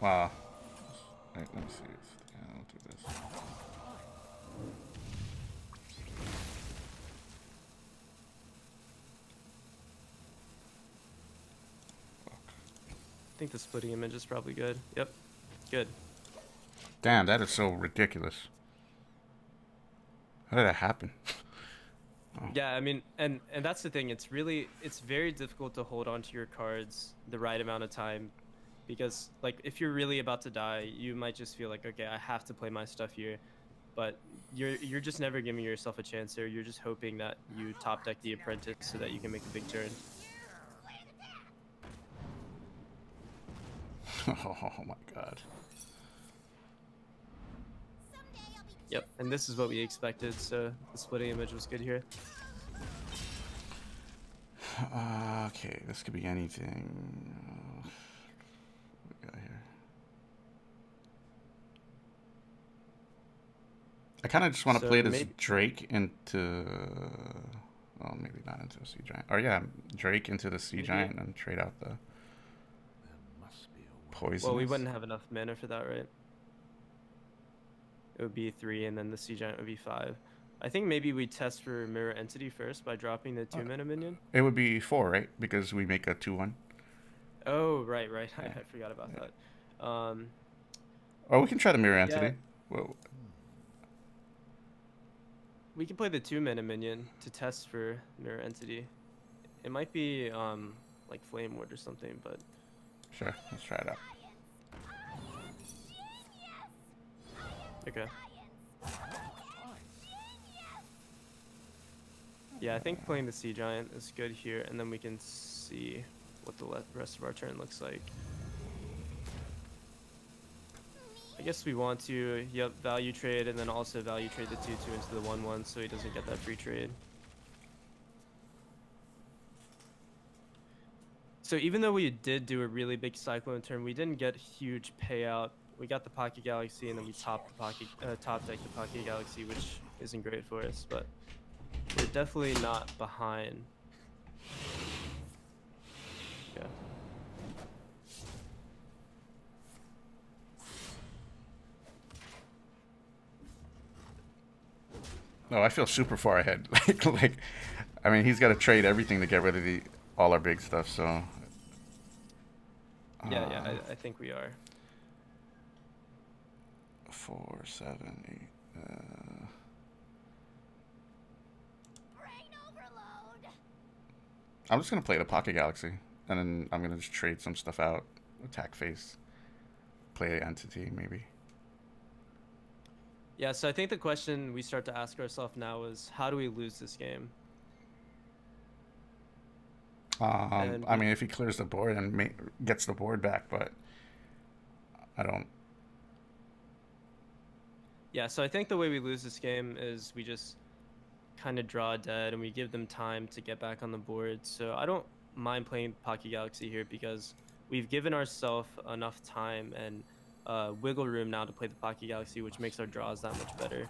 Wow. Wait, let me see if I'll do this. I think the splitting image is probably good. Yep, good. Damn, that is so ridiculous. How did that happen? Oh. Yeah, I mean, and, and that's the thing. It's really, it's very difficult to hold onto your cards the right amount of time. Because, like, if you're really about to die, you might just feel like, okay, I have to play my stuff here. But you're, you're just never giving yourself a chance there. You're just hoping that you top deck the Apprentice so that you can make a big turn. Oh, my God. Yep, and this is what we expected, so the splitting image was good here. Uh, okay, this could be anything. Uh, what do we got here? I kind of just want to so play this Drake into... Well, maybe not into a Sea Giant. Or yeah, Drake into the Sea Giant and trade out the poison. Well, we wouldn't have enough mana for that, right? It would be three, and then the Sea Giant would be five. I think maybe we test for Mirror Entity first by dropping the two mana minion. It would be four, right? Because we make a two one. Oh, right, right. Yeah. I, I forgot about yeah. that. Um, or we can try the Mirror Entity. Yeah. Whoa. We can play the two mana minion to test for Mirror Entity. It might be um, like Flame Ward or something, but... Sure, let's try it out. Okay. Yeah, I think playing the Sea Giant is good here, and then we can see what the rest of our turn looks like. I guess we want to, yep, value trade, and then also value trade the two two into the one one so he doesn't get that free trade. So even though we did do a really big Cyclone turn, we didn't get huge payout. We got the Pocket Galaxy, and then we topped the Pocket, uh, top deck the Pocket Galaxy, which isn't great for us, but we're definitely not behind. Yeah. No, I feel super far ahead. like, like, I mean, he's got to trade everything to get rid of the all our big stuff. So. Uh, yeah, yeah, I, I think we are. Four, seven, eight. Uh... Brain overload. I'm just gonna play the Pocket Galaxy, and then I'm gonna just trade some stuff out. Attack phase, play Entity, maybe. Yeah. So I think the question we start to ask ourselves now is, how do we lose this game? Um, I mean, if he clears the board and ma gets the board back, but I don't. Yeah, so I think the way we lose this game is we just kind of draw dead, and we give them time to get back on the board. So I don't mind playing Pocket Galaxy here because we've given ourselves enough time and uh, wiggle room now to play the Pocket Galaxy, which makes our draws that much better.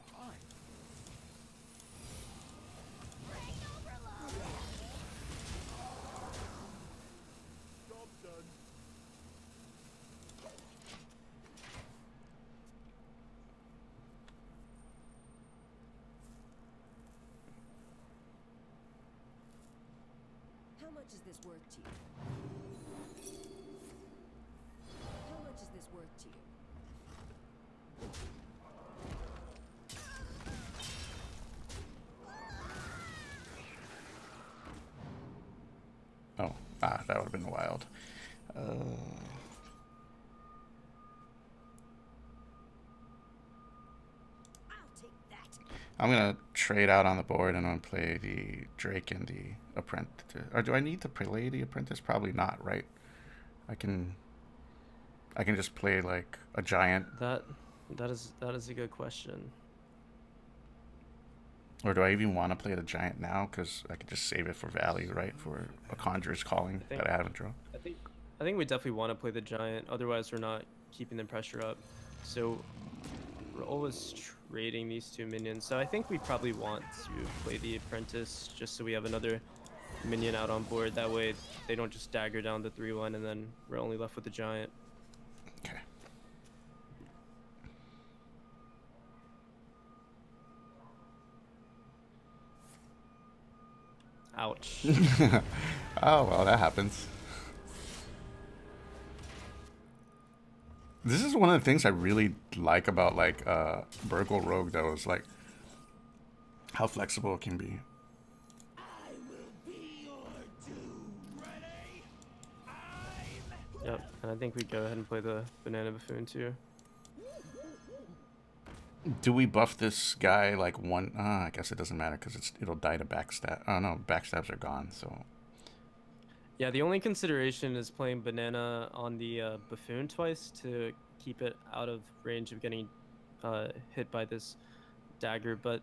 I'm going to trade out on the board and I'm going to play the Drake and the Apprentice. Or do I need to play the Apprentice? Probably not, right? I can I can just play like a giant. That that is that is a good question. Or do I even want to play the giant now, cuz I could just save it for value, right? For a Conjurer's Calling I think, that I haven't drawn. I think I think we definitely want to play the giant, otherwise we're not keeping the pressure up. So we're always trading these two minions, so I think we probably want to play the Apprentice just so we have another minion out on board. That way they don't just dagger down the three one and then we're only left with the giant. Okay. Ouch. Oh, well, that happens. This is one of the things I really like about, like, uh, Burgle Rogue, though, is, like, how flexible it can be. I will be your doom. Ready? I'm... Yep, and I think we go ahead and play the Banana Buffoon, too. Do we buff this guy, like, one... Uh, I guess it doesn't matter, because it's it'll die to backstab. Oh, no, backstabs are gone, so... Yeah, the only consideration is playing Banana on the uh, Buffoon twice to keep it out of range of getting uh, hit by this dagger. But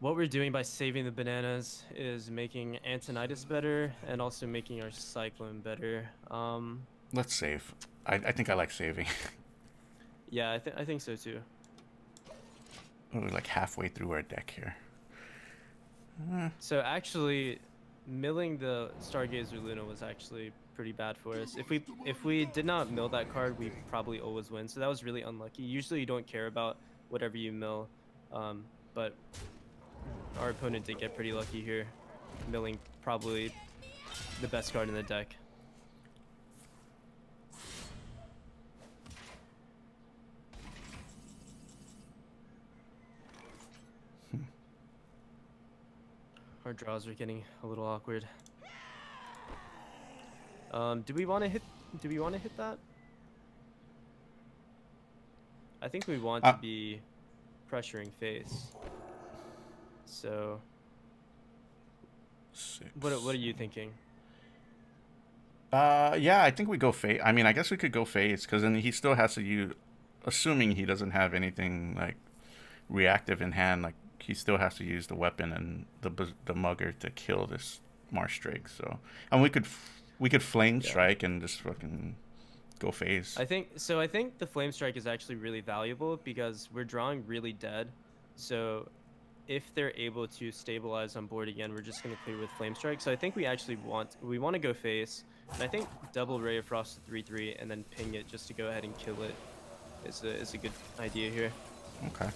what we're doing by saving the Bananas is making Antonidas better and also making our Cyclone better. Um, Let's save. I, I think I like saving. Yeah, I, th I think so too. We're like halfway through our deck here. Uh. So actually... milling the Stargazer Luna was actually pretty bad for us. If we if we did not mill that card, we probably always win. So that was really unlucky. Usually you don't care about whatever you mill, um, but our opponent did get pretty lucky here, milling probably the best card in the deck. Our draws are getting a little awkward. Um, do we want to hit? Do we want to hit that? I think we want uh, to be pressuring face. So, six. What What are you thinking? Uh, yeah, I think we go face. I mean, I guess we could go face because then he still has to use. Assuming he doesn't have anything like reactive in hand, like. He still has to use the weapon and the the mugger to kill this Marsh Drake. So, and we could we could flame strike yeah. and just fucking go phase. I think so. I think the flame strike is actually really valuable because we're drawing really dead. So, if they're able to stabilize on board again, we're just going to clear with flame strike. So I think we actually want we want to go face, and I think double Ray of Frost to three three and then ping it just to go ahead and kill it is a is a good idea here. Okay.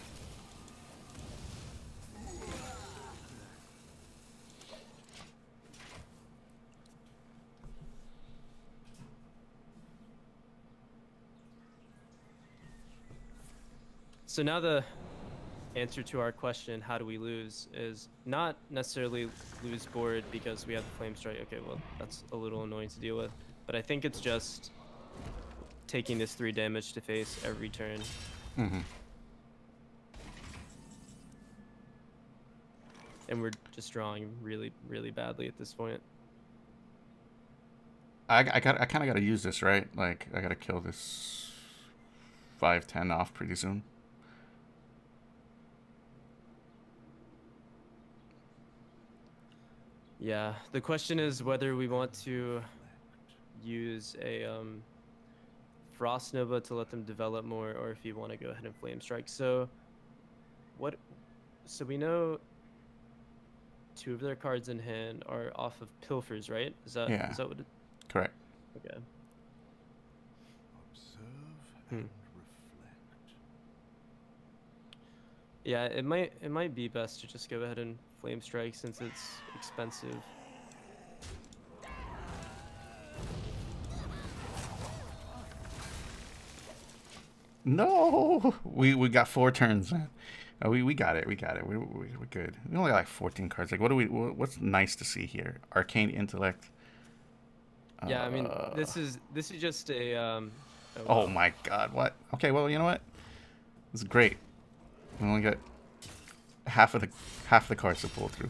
So now the answer to our question, how do we lose, is not necessarily lose board because we have the flame strike. Okay, well, that's a little annoying to deal with. But I think it's just taking this three damage to face every turn. Mm-hmm. And we're just drawing really, really badly at this point. I, I, got, I kind of got to use this, right? Like, I got to kill this five ten off pretty soon. Yeah, the question is whether we want to use a um, Frost Nova to let them develop more, or if you want to go ahead and Flame Strike. So, what? So we know two of their cards in hand are off of Pilfers, right? Is that yeah. is that what? It, correct. Okay. Observe and hmm. reflect. Yeah, it might it might be best to just go ahead and Flame Strike since it's expensive. No, we we got four turns. Oh, we we got it. We got it. We, we we're good. We only got like fourteen cards. Like, what do we? What's nice to see here? Arcane Intellect. Yeah, uh, I mean, this is this is just a. Um, oh, oh wow. My God! What? Okay, well, you know what? This is great. We only got half of the half of the cards to pull through.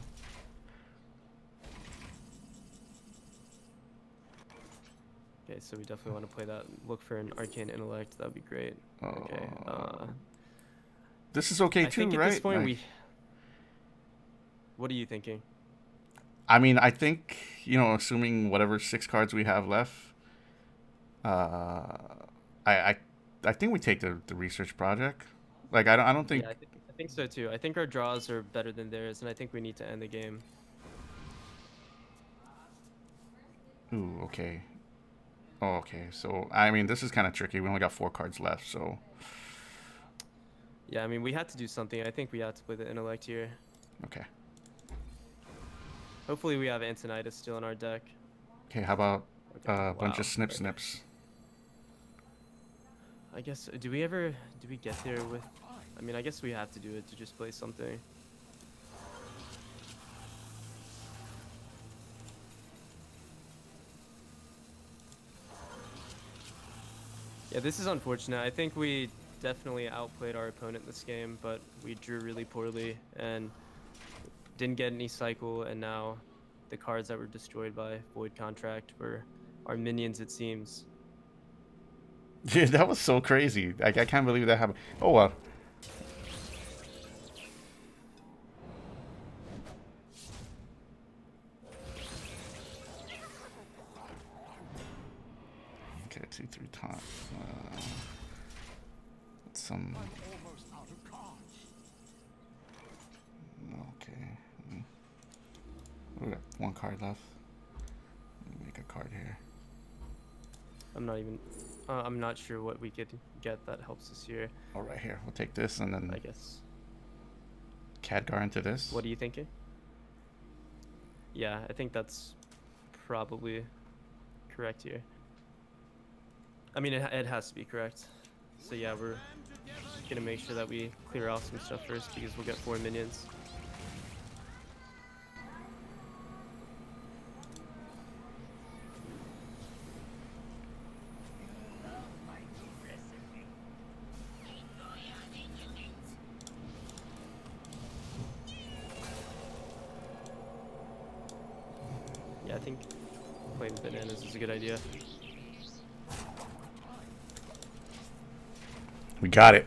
Okay, so we definitely want to play that. Look for an Arcane Intellect. That'd be great. Oh. Okay. Uh, this is okay I too, think at right? This point like, we... What are you thinking? I mean, I think, you know, assuming whatever six cards we have left, uh, I I, I think we take the the research project. Like, I don't I don't think... Yeah, I think I think so too. I think our draws are better than theirs, and I think we need to end the game. Ooh, okay. Oh, okay, so I mean, this is kind of tricky. We only got four cards left, so. Yeah, I mean, we had to do something. I think we had to play the Intellect here. Okay. Hopefully, we have Antonidas still in our deck. Okay, how about okay. Uh, a wow. bunch of snip snips? I guess. Do we ever? Do we get there with? I mean, I guess we have to do it to just play something. Yeah, this is unfortunate. I think we definitely outplayed our opponent this game, but we drew really poorly and didn't get any cycle, and now the cards that were destroyed by Void Contract were our minions, it seems. Dude, that was so crazy. I, I can't believe that happened. Oh, wow. Okay, two, three times. Uh, some. Okay. We got one card left. Let me make a card here. I'm not even. Uh, I'm not sure what we could get that helps us here. All right, here we'll take this and then. I guess. Khadgar into this. What are you thinking? Yeah, I think that's probably correct here. I mean, it, it has to be correct. So yeah, we're gonna make sure that we clear off some stuff first because we'll get four minions. Yeah, I think playing bananas is a good idea. We got it.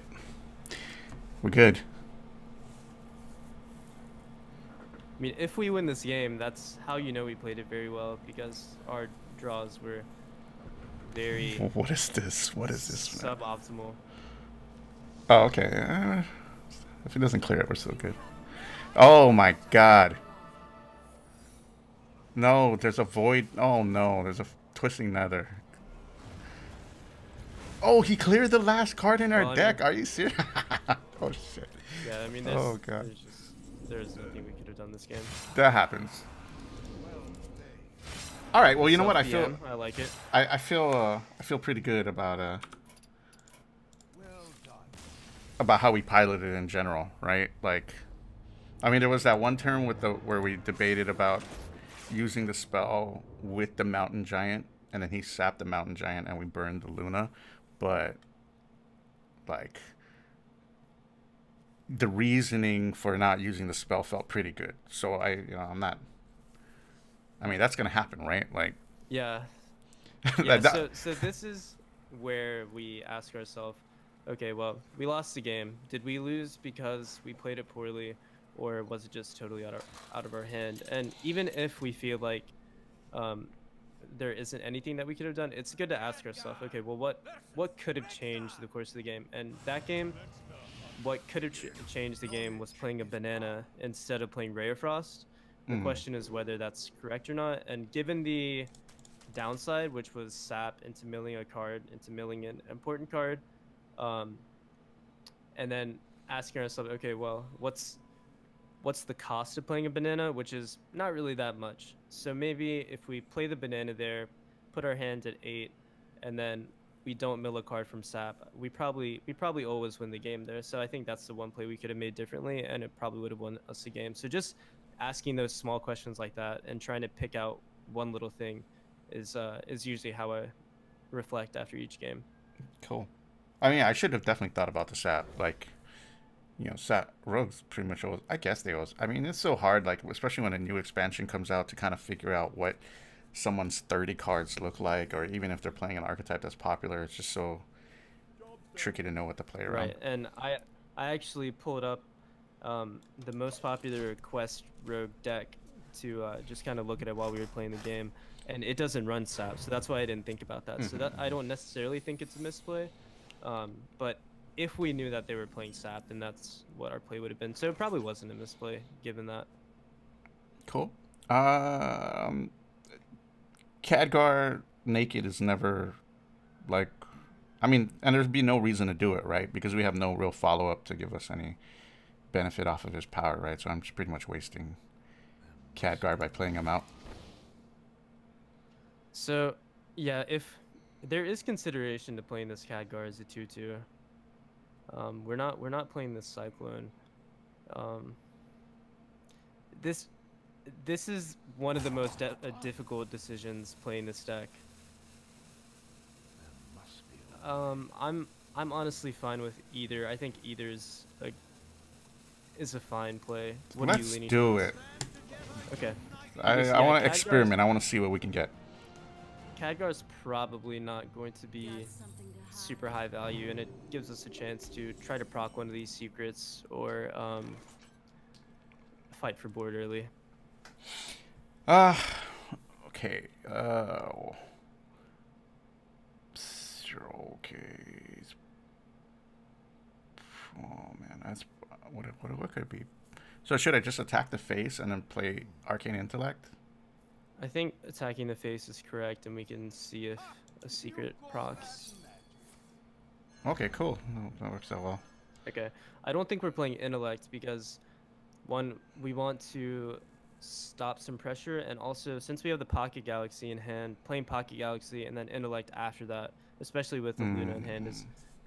We're good. I mean, if we win this game, that's how you know we played it very well, because our draws were very... What is this? What is this? Suboptimal. Oh, okay. Uh, if it doesn't clear it, we're still good. Oh, my God. No, there's a void. Oh, no. There's a twisting nether. Oh, he cleared the last card in our well, deck. I mean, are you serious? Oh, shit. Yeah, I mean, there's, oh, God. There's, just, there's nothing we could have done this game. That happens. All right. Well, you so know what? I feel. I like it. I, I feel. Uh, I feel pretty good about. Uh, well done. About how we piloted in general, right? Like, I mean, there was that one turn with the where we debated about using the spell with the Mountain Giant, and then he sapped the Mountain Giant, and we burned the Luna. But, like, the reasoning for not using the spell felt pretty good. So, I, you know, I'm not... I mean, that's going to happen, right? Like... Yeah. yeah that, so, so this is where we ask ourselves, okay, well, we lost the game. Did we lose because we played it poorly, or was it just totally out of, out of our hand? And even if we feel like um, there isn't anything that we could have done, it's good to ask ourselves, okay, well, what what could have changed the course of the game? And that game, what could have ch changed the game was playing a banana instead of playing Ray of Frost. The mm. question is whether that's correct or not. And given the downside, which was Sap into milling a card, into milling an important card, um, and then asking ourselves, okay, well, what's what's the cost of playing a banana, which is not really that much. So maybe if we play the banana there, put our hand at eight, and then we don't mill a card from Sap, we probably we probably always win the game there. So I think that's the one play we could have made differently, and it probably would have won us a game. So just asking those small questions like that and trying to pick out one little thing is uh, is usually how I reflect after each game. Cool. I mean, I should have definitely thought about the Sap. Like, you know, Sap rogues pretty much always, I guess they always, I mean, it's so hard, like, especially when a new expansion comes out, to kind of figure out what someone's thirty cards look like, or even if they're playing an archetype that's popular, it's just so tricky to know what to play around. Right, and I I actually pulled up um, the most popular quest rogue deck to uh, just kind of look at it while we were playing the game, and it doesn't run Sap, so that's why I didn't think about that. Mm-hmm. So that, I don't necessarily think it's a misplay, um, but if we knew that they were playing Sap, then that's what our play would have been. So it probably wasn't a misplay, given that. Cool. Um... Khadgar naked is never, like, I mean, and there'd be no reason to do it, right? Because we have no real follow-up to give us any benefit off of his power, right? So I'm just pretty much wasting Khadgar by playing him out. So, yeah, if there is consideration to playing this Khadgar as a two two, um, we're not we're not playing this Cyclone. Um, this. This is one of the most de uh, difficult decisions playing this deck. Um, I'm I'm honestly fine with either. I think either's a is a fine play. What Let's are you leaning do towards? it. Okay. I, I want to experiment. I want to see what we can get. Khadgar's probably not going to be super high value, and it gives us a chance to try to proc one of these secrets or um, fight for board early. Uh, okay, uh, okay, oh man, that's, what, what, what could it be? So should I just attack the face and then play Arcane Intellect? I think attacking the face is correct, and we can see if a secret procs. Okay, cool, no, that works out well. Okay, I don't think we're playing Intellect because, one, we want to stop some pressure, and also since we have the Pocket Galaxy in hand, playing Pocket Galaxy and then Intellect after that, especially with the mm. Luna in hand, is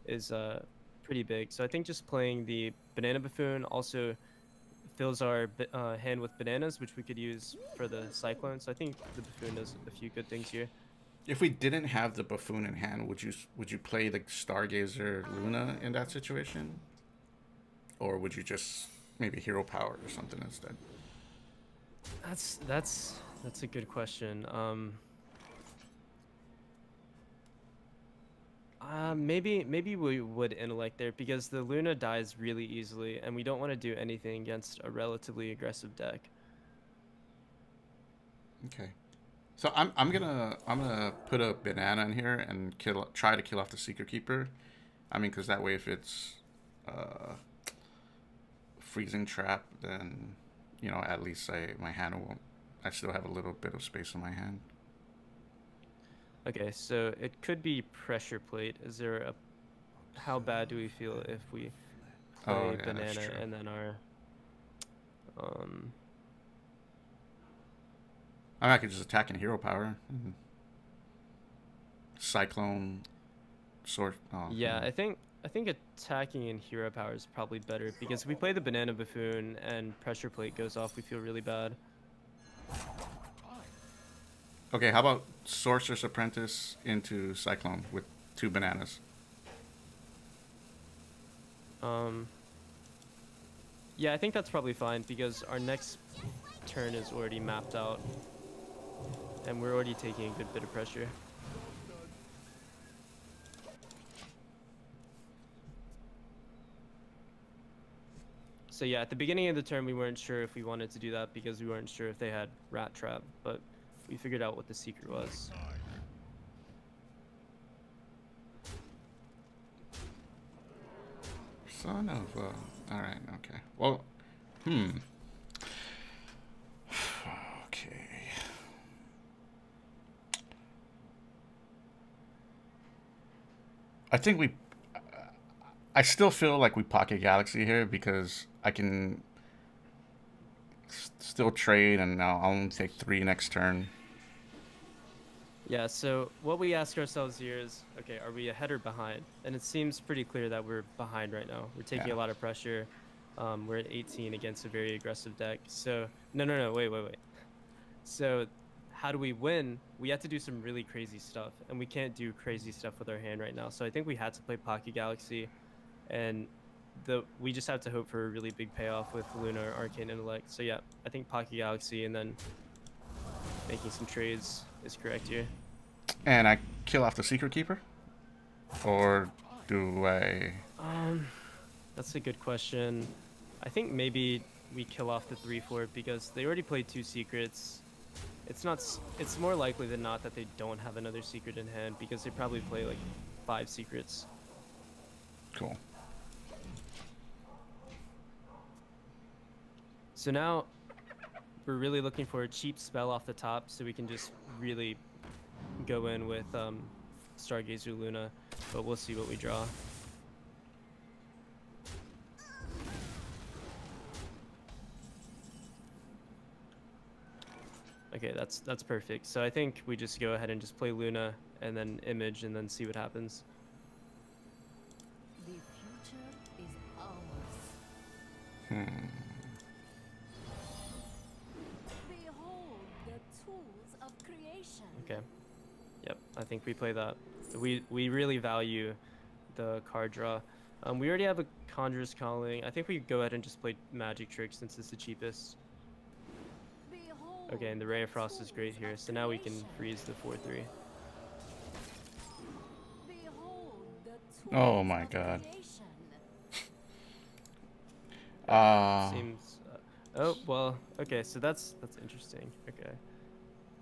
is uh pretty big. So I think just playing the Banana Buffoon also fills our uh, hand with bananas, which we could use for the Cyclone. So I think the Buffoon does a few good things here. If we didn't have the Buffoon in hand, would you would you play the Stargazer Luna in that situation, or would you just maybe Hero Power or something instead? That's that's that's a good question. Um, uh, maybe maybe we would Intellect there because the Luna dies really easily, and we don't want to do anything against a relatively aggressive deck. Okay, so I'm I'm gonna I'm gonna put a banana in here and kill try to kill off the Secret Keeper. I mean, because that way, if it's uh, freezing trap, then, you know, at least I my hand won't. I still have a little bit of space on my hand. Okay, so it could be Pressure Plate. Is there a? How bad do we feel if we play oh, yeah, banana and then our? Um. I mean, I could just attack in Hero Power. Mm-hmm. Cyclone, sort. Oh, yeah, hmm. I think. I think attacking in Hero Power is probably better, because if we play the Banana Buffoon and Pressure Plate goes off, we feel really bad. Okay, how about Sorcerer's Apprentice into Cyclone with two bananas? Um, yeah, I think that's probably fine, because our next turn is already mapped out, and we're already taking a good bit of pressure. So yeah, at the beginning of the turn, we weren't sure if we wanted to do that because we weren't sure if they had Rat Trap, but we figured out what the secret was. Son of a... All right, okay. Well, hmm. Okay. I think we... I still feel like we pocket Galaxy here because I can still trade and I'll only take three next turn. Yeah, so what we ask ourselves here is, okay, are we ahead or behind? And it seems pretty clear that we're behind right now. We're taking yeah. a lot of pressure. Um, we're at eighteen against a very aggressive deck. So, no, no, no, wait, wait, wait. So how do we win? We have to do some really crazy stuff, and we can't do crazy stuff with our hand right now. So I think we had to play pocket Galaxy. And the we just have to hope for a really big payoff with Luna or Arcane Intellect. So yeah, I think pocket Galaxy and then making some trades is correct here. And I kill off the Secret Keeper? Or do I... Um, that's a good question. I think maybe we kill off the three four because they already played two secrets. It's not. It's more likely than not that they don't have another secret in hand because they probably play like five secrets. Cool. So now we're really looking for a cheap spell off the top so we can just really go in with um, Stargazer Luna, but we'll see what we draw. Okay, that's that's perfect. So I think we just go ahead and just play Luna and then Image and then see what happens. The future is ours. Hmm. Okay. Yep, I think we play that. We we really value the card draw. Um, we already have a Conjurer's Calling. I think we go ahead and just play Magic Trick since it's the cheapest. Okay, and the Ray of Frost is great here. So now we can freeze the four three. Oh my god. uh... Seems. Uh, oh well. Okay, so that's that's interesting. Okay.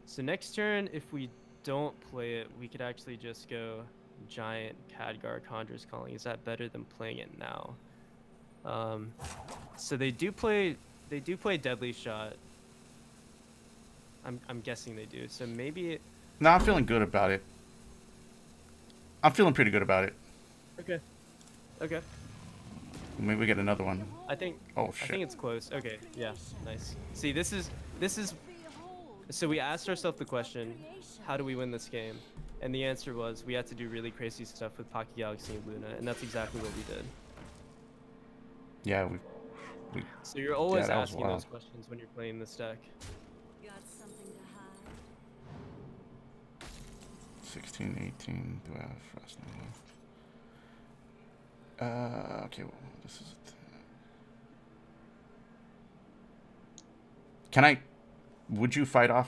So next turn, if we don't play it, we could actually just go Giant, Khadgar, Conjurer's Calling. Is that better than playing it now? Um, so they do play, they do play Deadly Shot. I'm, I'm guessing they do. So maybe. It... No, I'm feeling good about it. I'm feeling pretty good about it. Okay. Okay. Maybe we get another one. I think. Oh shit. I think it's close. Okay. Yeah. Nice. See, this is this is. So we asked ourselves the question, how do we win this game? And the answer was we had to do really crazy stuff with pocket Galaxy and Luna, and that's exactly what we did. Yeah. We, we, so you're always yeah, asking those questions when you're playing this deck. Got something to hide. sixteen, eighteen, do I have Frost Nova? Uh, okay, well, this is it. Can I... Would you fight off,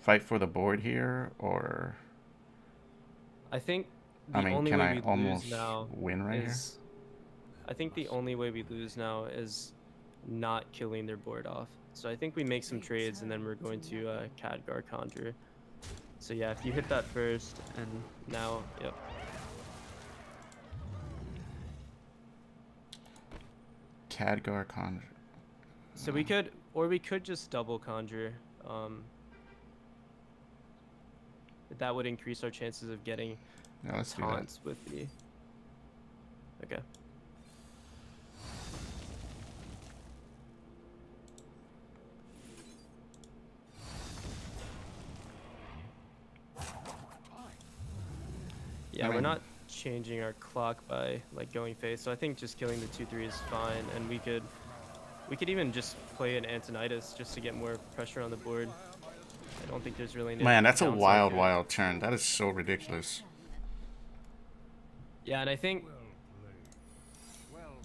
fight for the board here, or? I think. The I mean, only can way I we almost lose now win right is, here? I think the only way we lose now is not killing their board off. So I think we make some trades, and then we're going to uh, Khadgar Conjure. So yeah, if you hit that first, and now, yep. Khadgar Conjure. So we could, or we could just double Conjure. Um, that would increase our chances of getting yeah, let's taunts do that. with the. Okay. Yeah, I mean, we're not changing our clock by like going phase, so I think just killing the two three is fine, and we could. We could even just play an Antonidas just to get more pressure on the board. I don't think there's really any. Man, that's a wild, wild turn. That is so ridiculous. Yeah, and I think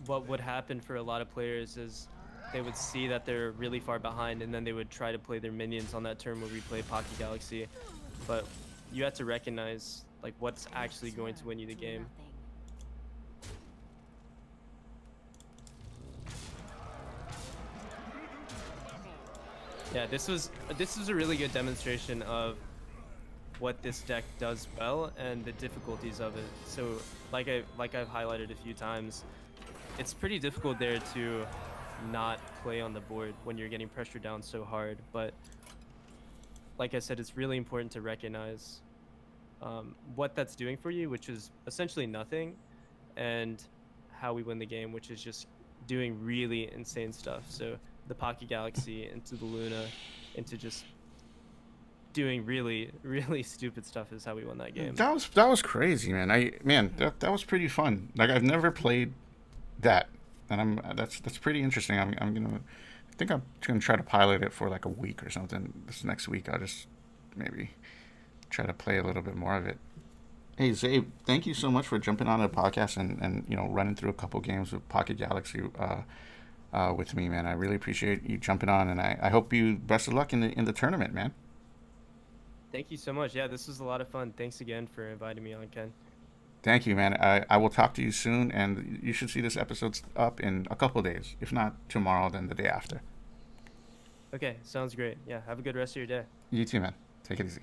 what would happen for a lot of players is they would see that they're really far behind, and then they would try to play their minions on that turn where we play Pocket Galaxy. But you have to recognize like what's actually going to win you the game. Yeah, this was this was a really good demonstration of what this deck does well and the difficulties of it. So like I like I've highlighted a few times, it's pretty difficult there to not play on the board when you're getting pressured down so hard. But like I said, it's really important to recognize um, what that's doing for you, which is essentially nothing, and how we win the game, which is just doing really insane stuff. So the Pocket Galaxy into the Luna, into just doing really, really stupid stuff is how we won that game. That was that was crazy, man. I man, that that was pretty fun. Like I've never played that, and I'm that's that's pretty interesting. I'm I'm gonna, I think I'm gonna try to pilot it for like a week or something. This next week, I'll just maybe try to play a little bit more of it. Hey, Zaib, thank you so much for jumping on the podcast and, and you know, running through a couple games with Pocket Galaxy uh, uh, with me, man. I really appreciate you jumping on, and I, I hope you best of luck in the in the tournament, man. Thank you so much. Yeah, this was a lot of fun. Thanks again for inviting me on, Ken. Thank you, man. I, I will talk to you soon, and you should see this episode up in a couple of days. If not tomorrow, then the day after. Okay, sounds great. Yeah, have a good rest of your day. You too, man. Take it easy.